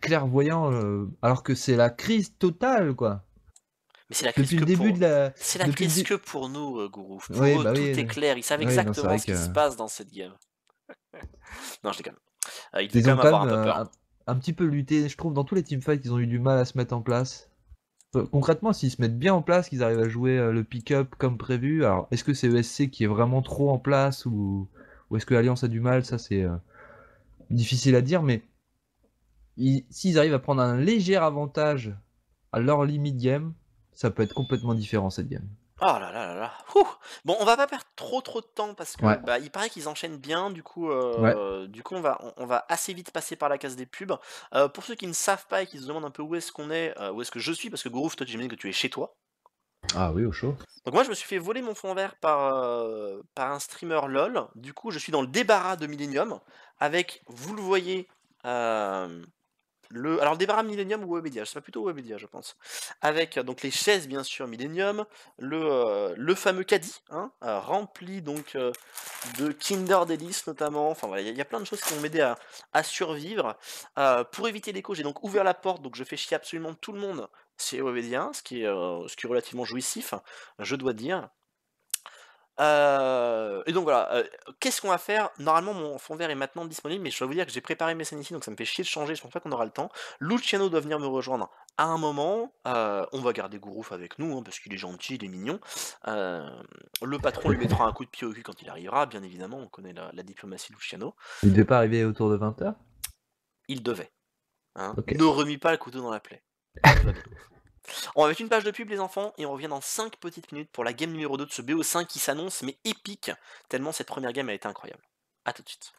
clairvoyant alors que c'est la crise totale quoi. Mais c'est la crise que pour nous, Gourou. Pour eux, tout est clair, ils savent exactement ce qui se passe dans cette game. Non, je déconne. Ils devaient quand même avoir un peu peur. Un petit peu lutter, je trouve, dans tous les teamfights, ils ont eu du mal à se mettre en place. Concrètement, s'ils se mettent bien en place, qu'ils arrivent à jouer le pick-up comme prévu, alors est-ce que c'est ESC qui est vraiment trop en place ou est-ce que l'Alliance a du mal? Ça c'est difficile à dire, mais s'ils arrivent à prendre un léger avantage Alors limite game, ça peut être complètement différent cette game. Oh là là là là. Ouh. Bon, on va pas perdre trop de temps parce que ouais. Bah, il paraît qu'ils enchaînent bien, du coup, ouais. Du coup on va assez vite passer par la case des pubs. Pour ceux qui ne savent pas et qui se demandent un peu où est-ce qu'on est, où est-ce que je suis, parce que Groove, toi j'imagine que tu es chez toi. Ah oui, au chaud. Donc moi je me suis fait voler mon fond vert par un streamer LOL. Du coup je suis dans le débarras de Millennium avec, vous le voyez, alors le débarras Millennium ou Webedia, je sais pas, plutôt Webedia je pense. Avec donc les chaises bien sûr Millennium, le fameux caddie, hein, rempli donc de Kinder Delice notamment. Enfin voilà, il y a plein de choses qui vont m'aider à survivre. Pour éviter l'écho, j'ai donc ouvert la porte, donc je fais chier absolument tout le monde chez Webedia, ce qui est relativement jouissif, je dois dire. Et donc voilà, qu'est-ce qu'on va faire? Normalement mon fond vert est maintenant disponible, mais je dois vous dire que j'ai préparé mes scènes ici, donc ça me fait chier de changer, je pense pas qu'on aura le temps. Luciano doit venir me rejoindre à un moment, on va garder Gourouf avec nous, hein, parce qu'il est gentil, il est mignon. Le patron lui mettra un coup de pied au cul quand il arrivera, bien évidemment, on connaît la diplomatie de Luciano. Il devait pas arriver autour de 20 h? Il devait, hein. Okay. Ne remis pas le couteau dans la plaie. On va mettre une page de pub les enfants et on revient dans 5 petites minutes pour la game numéro 2 de ce BO5 qui s'annonce mais épique, tellement cette première game a été incroyable. A tout de suite.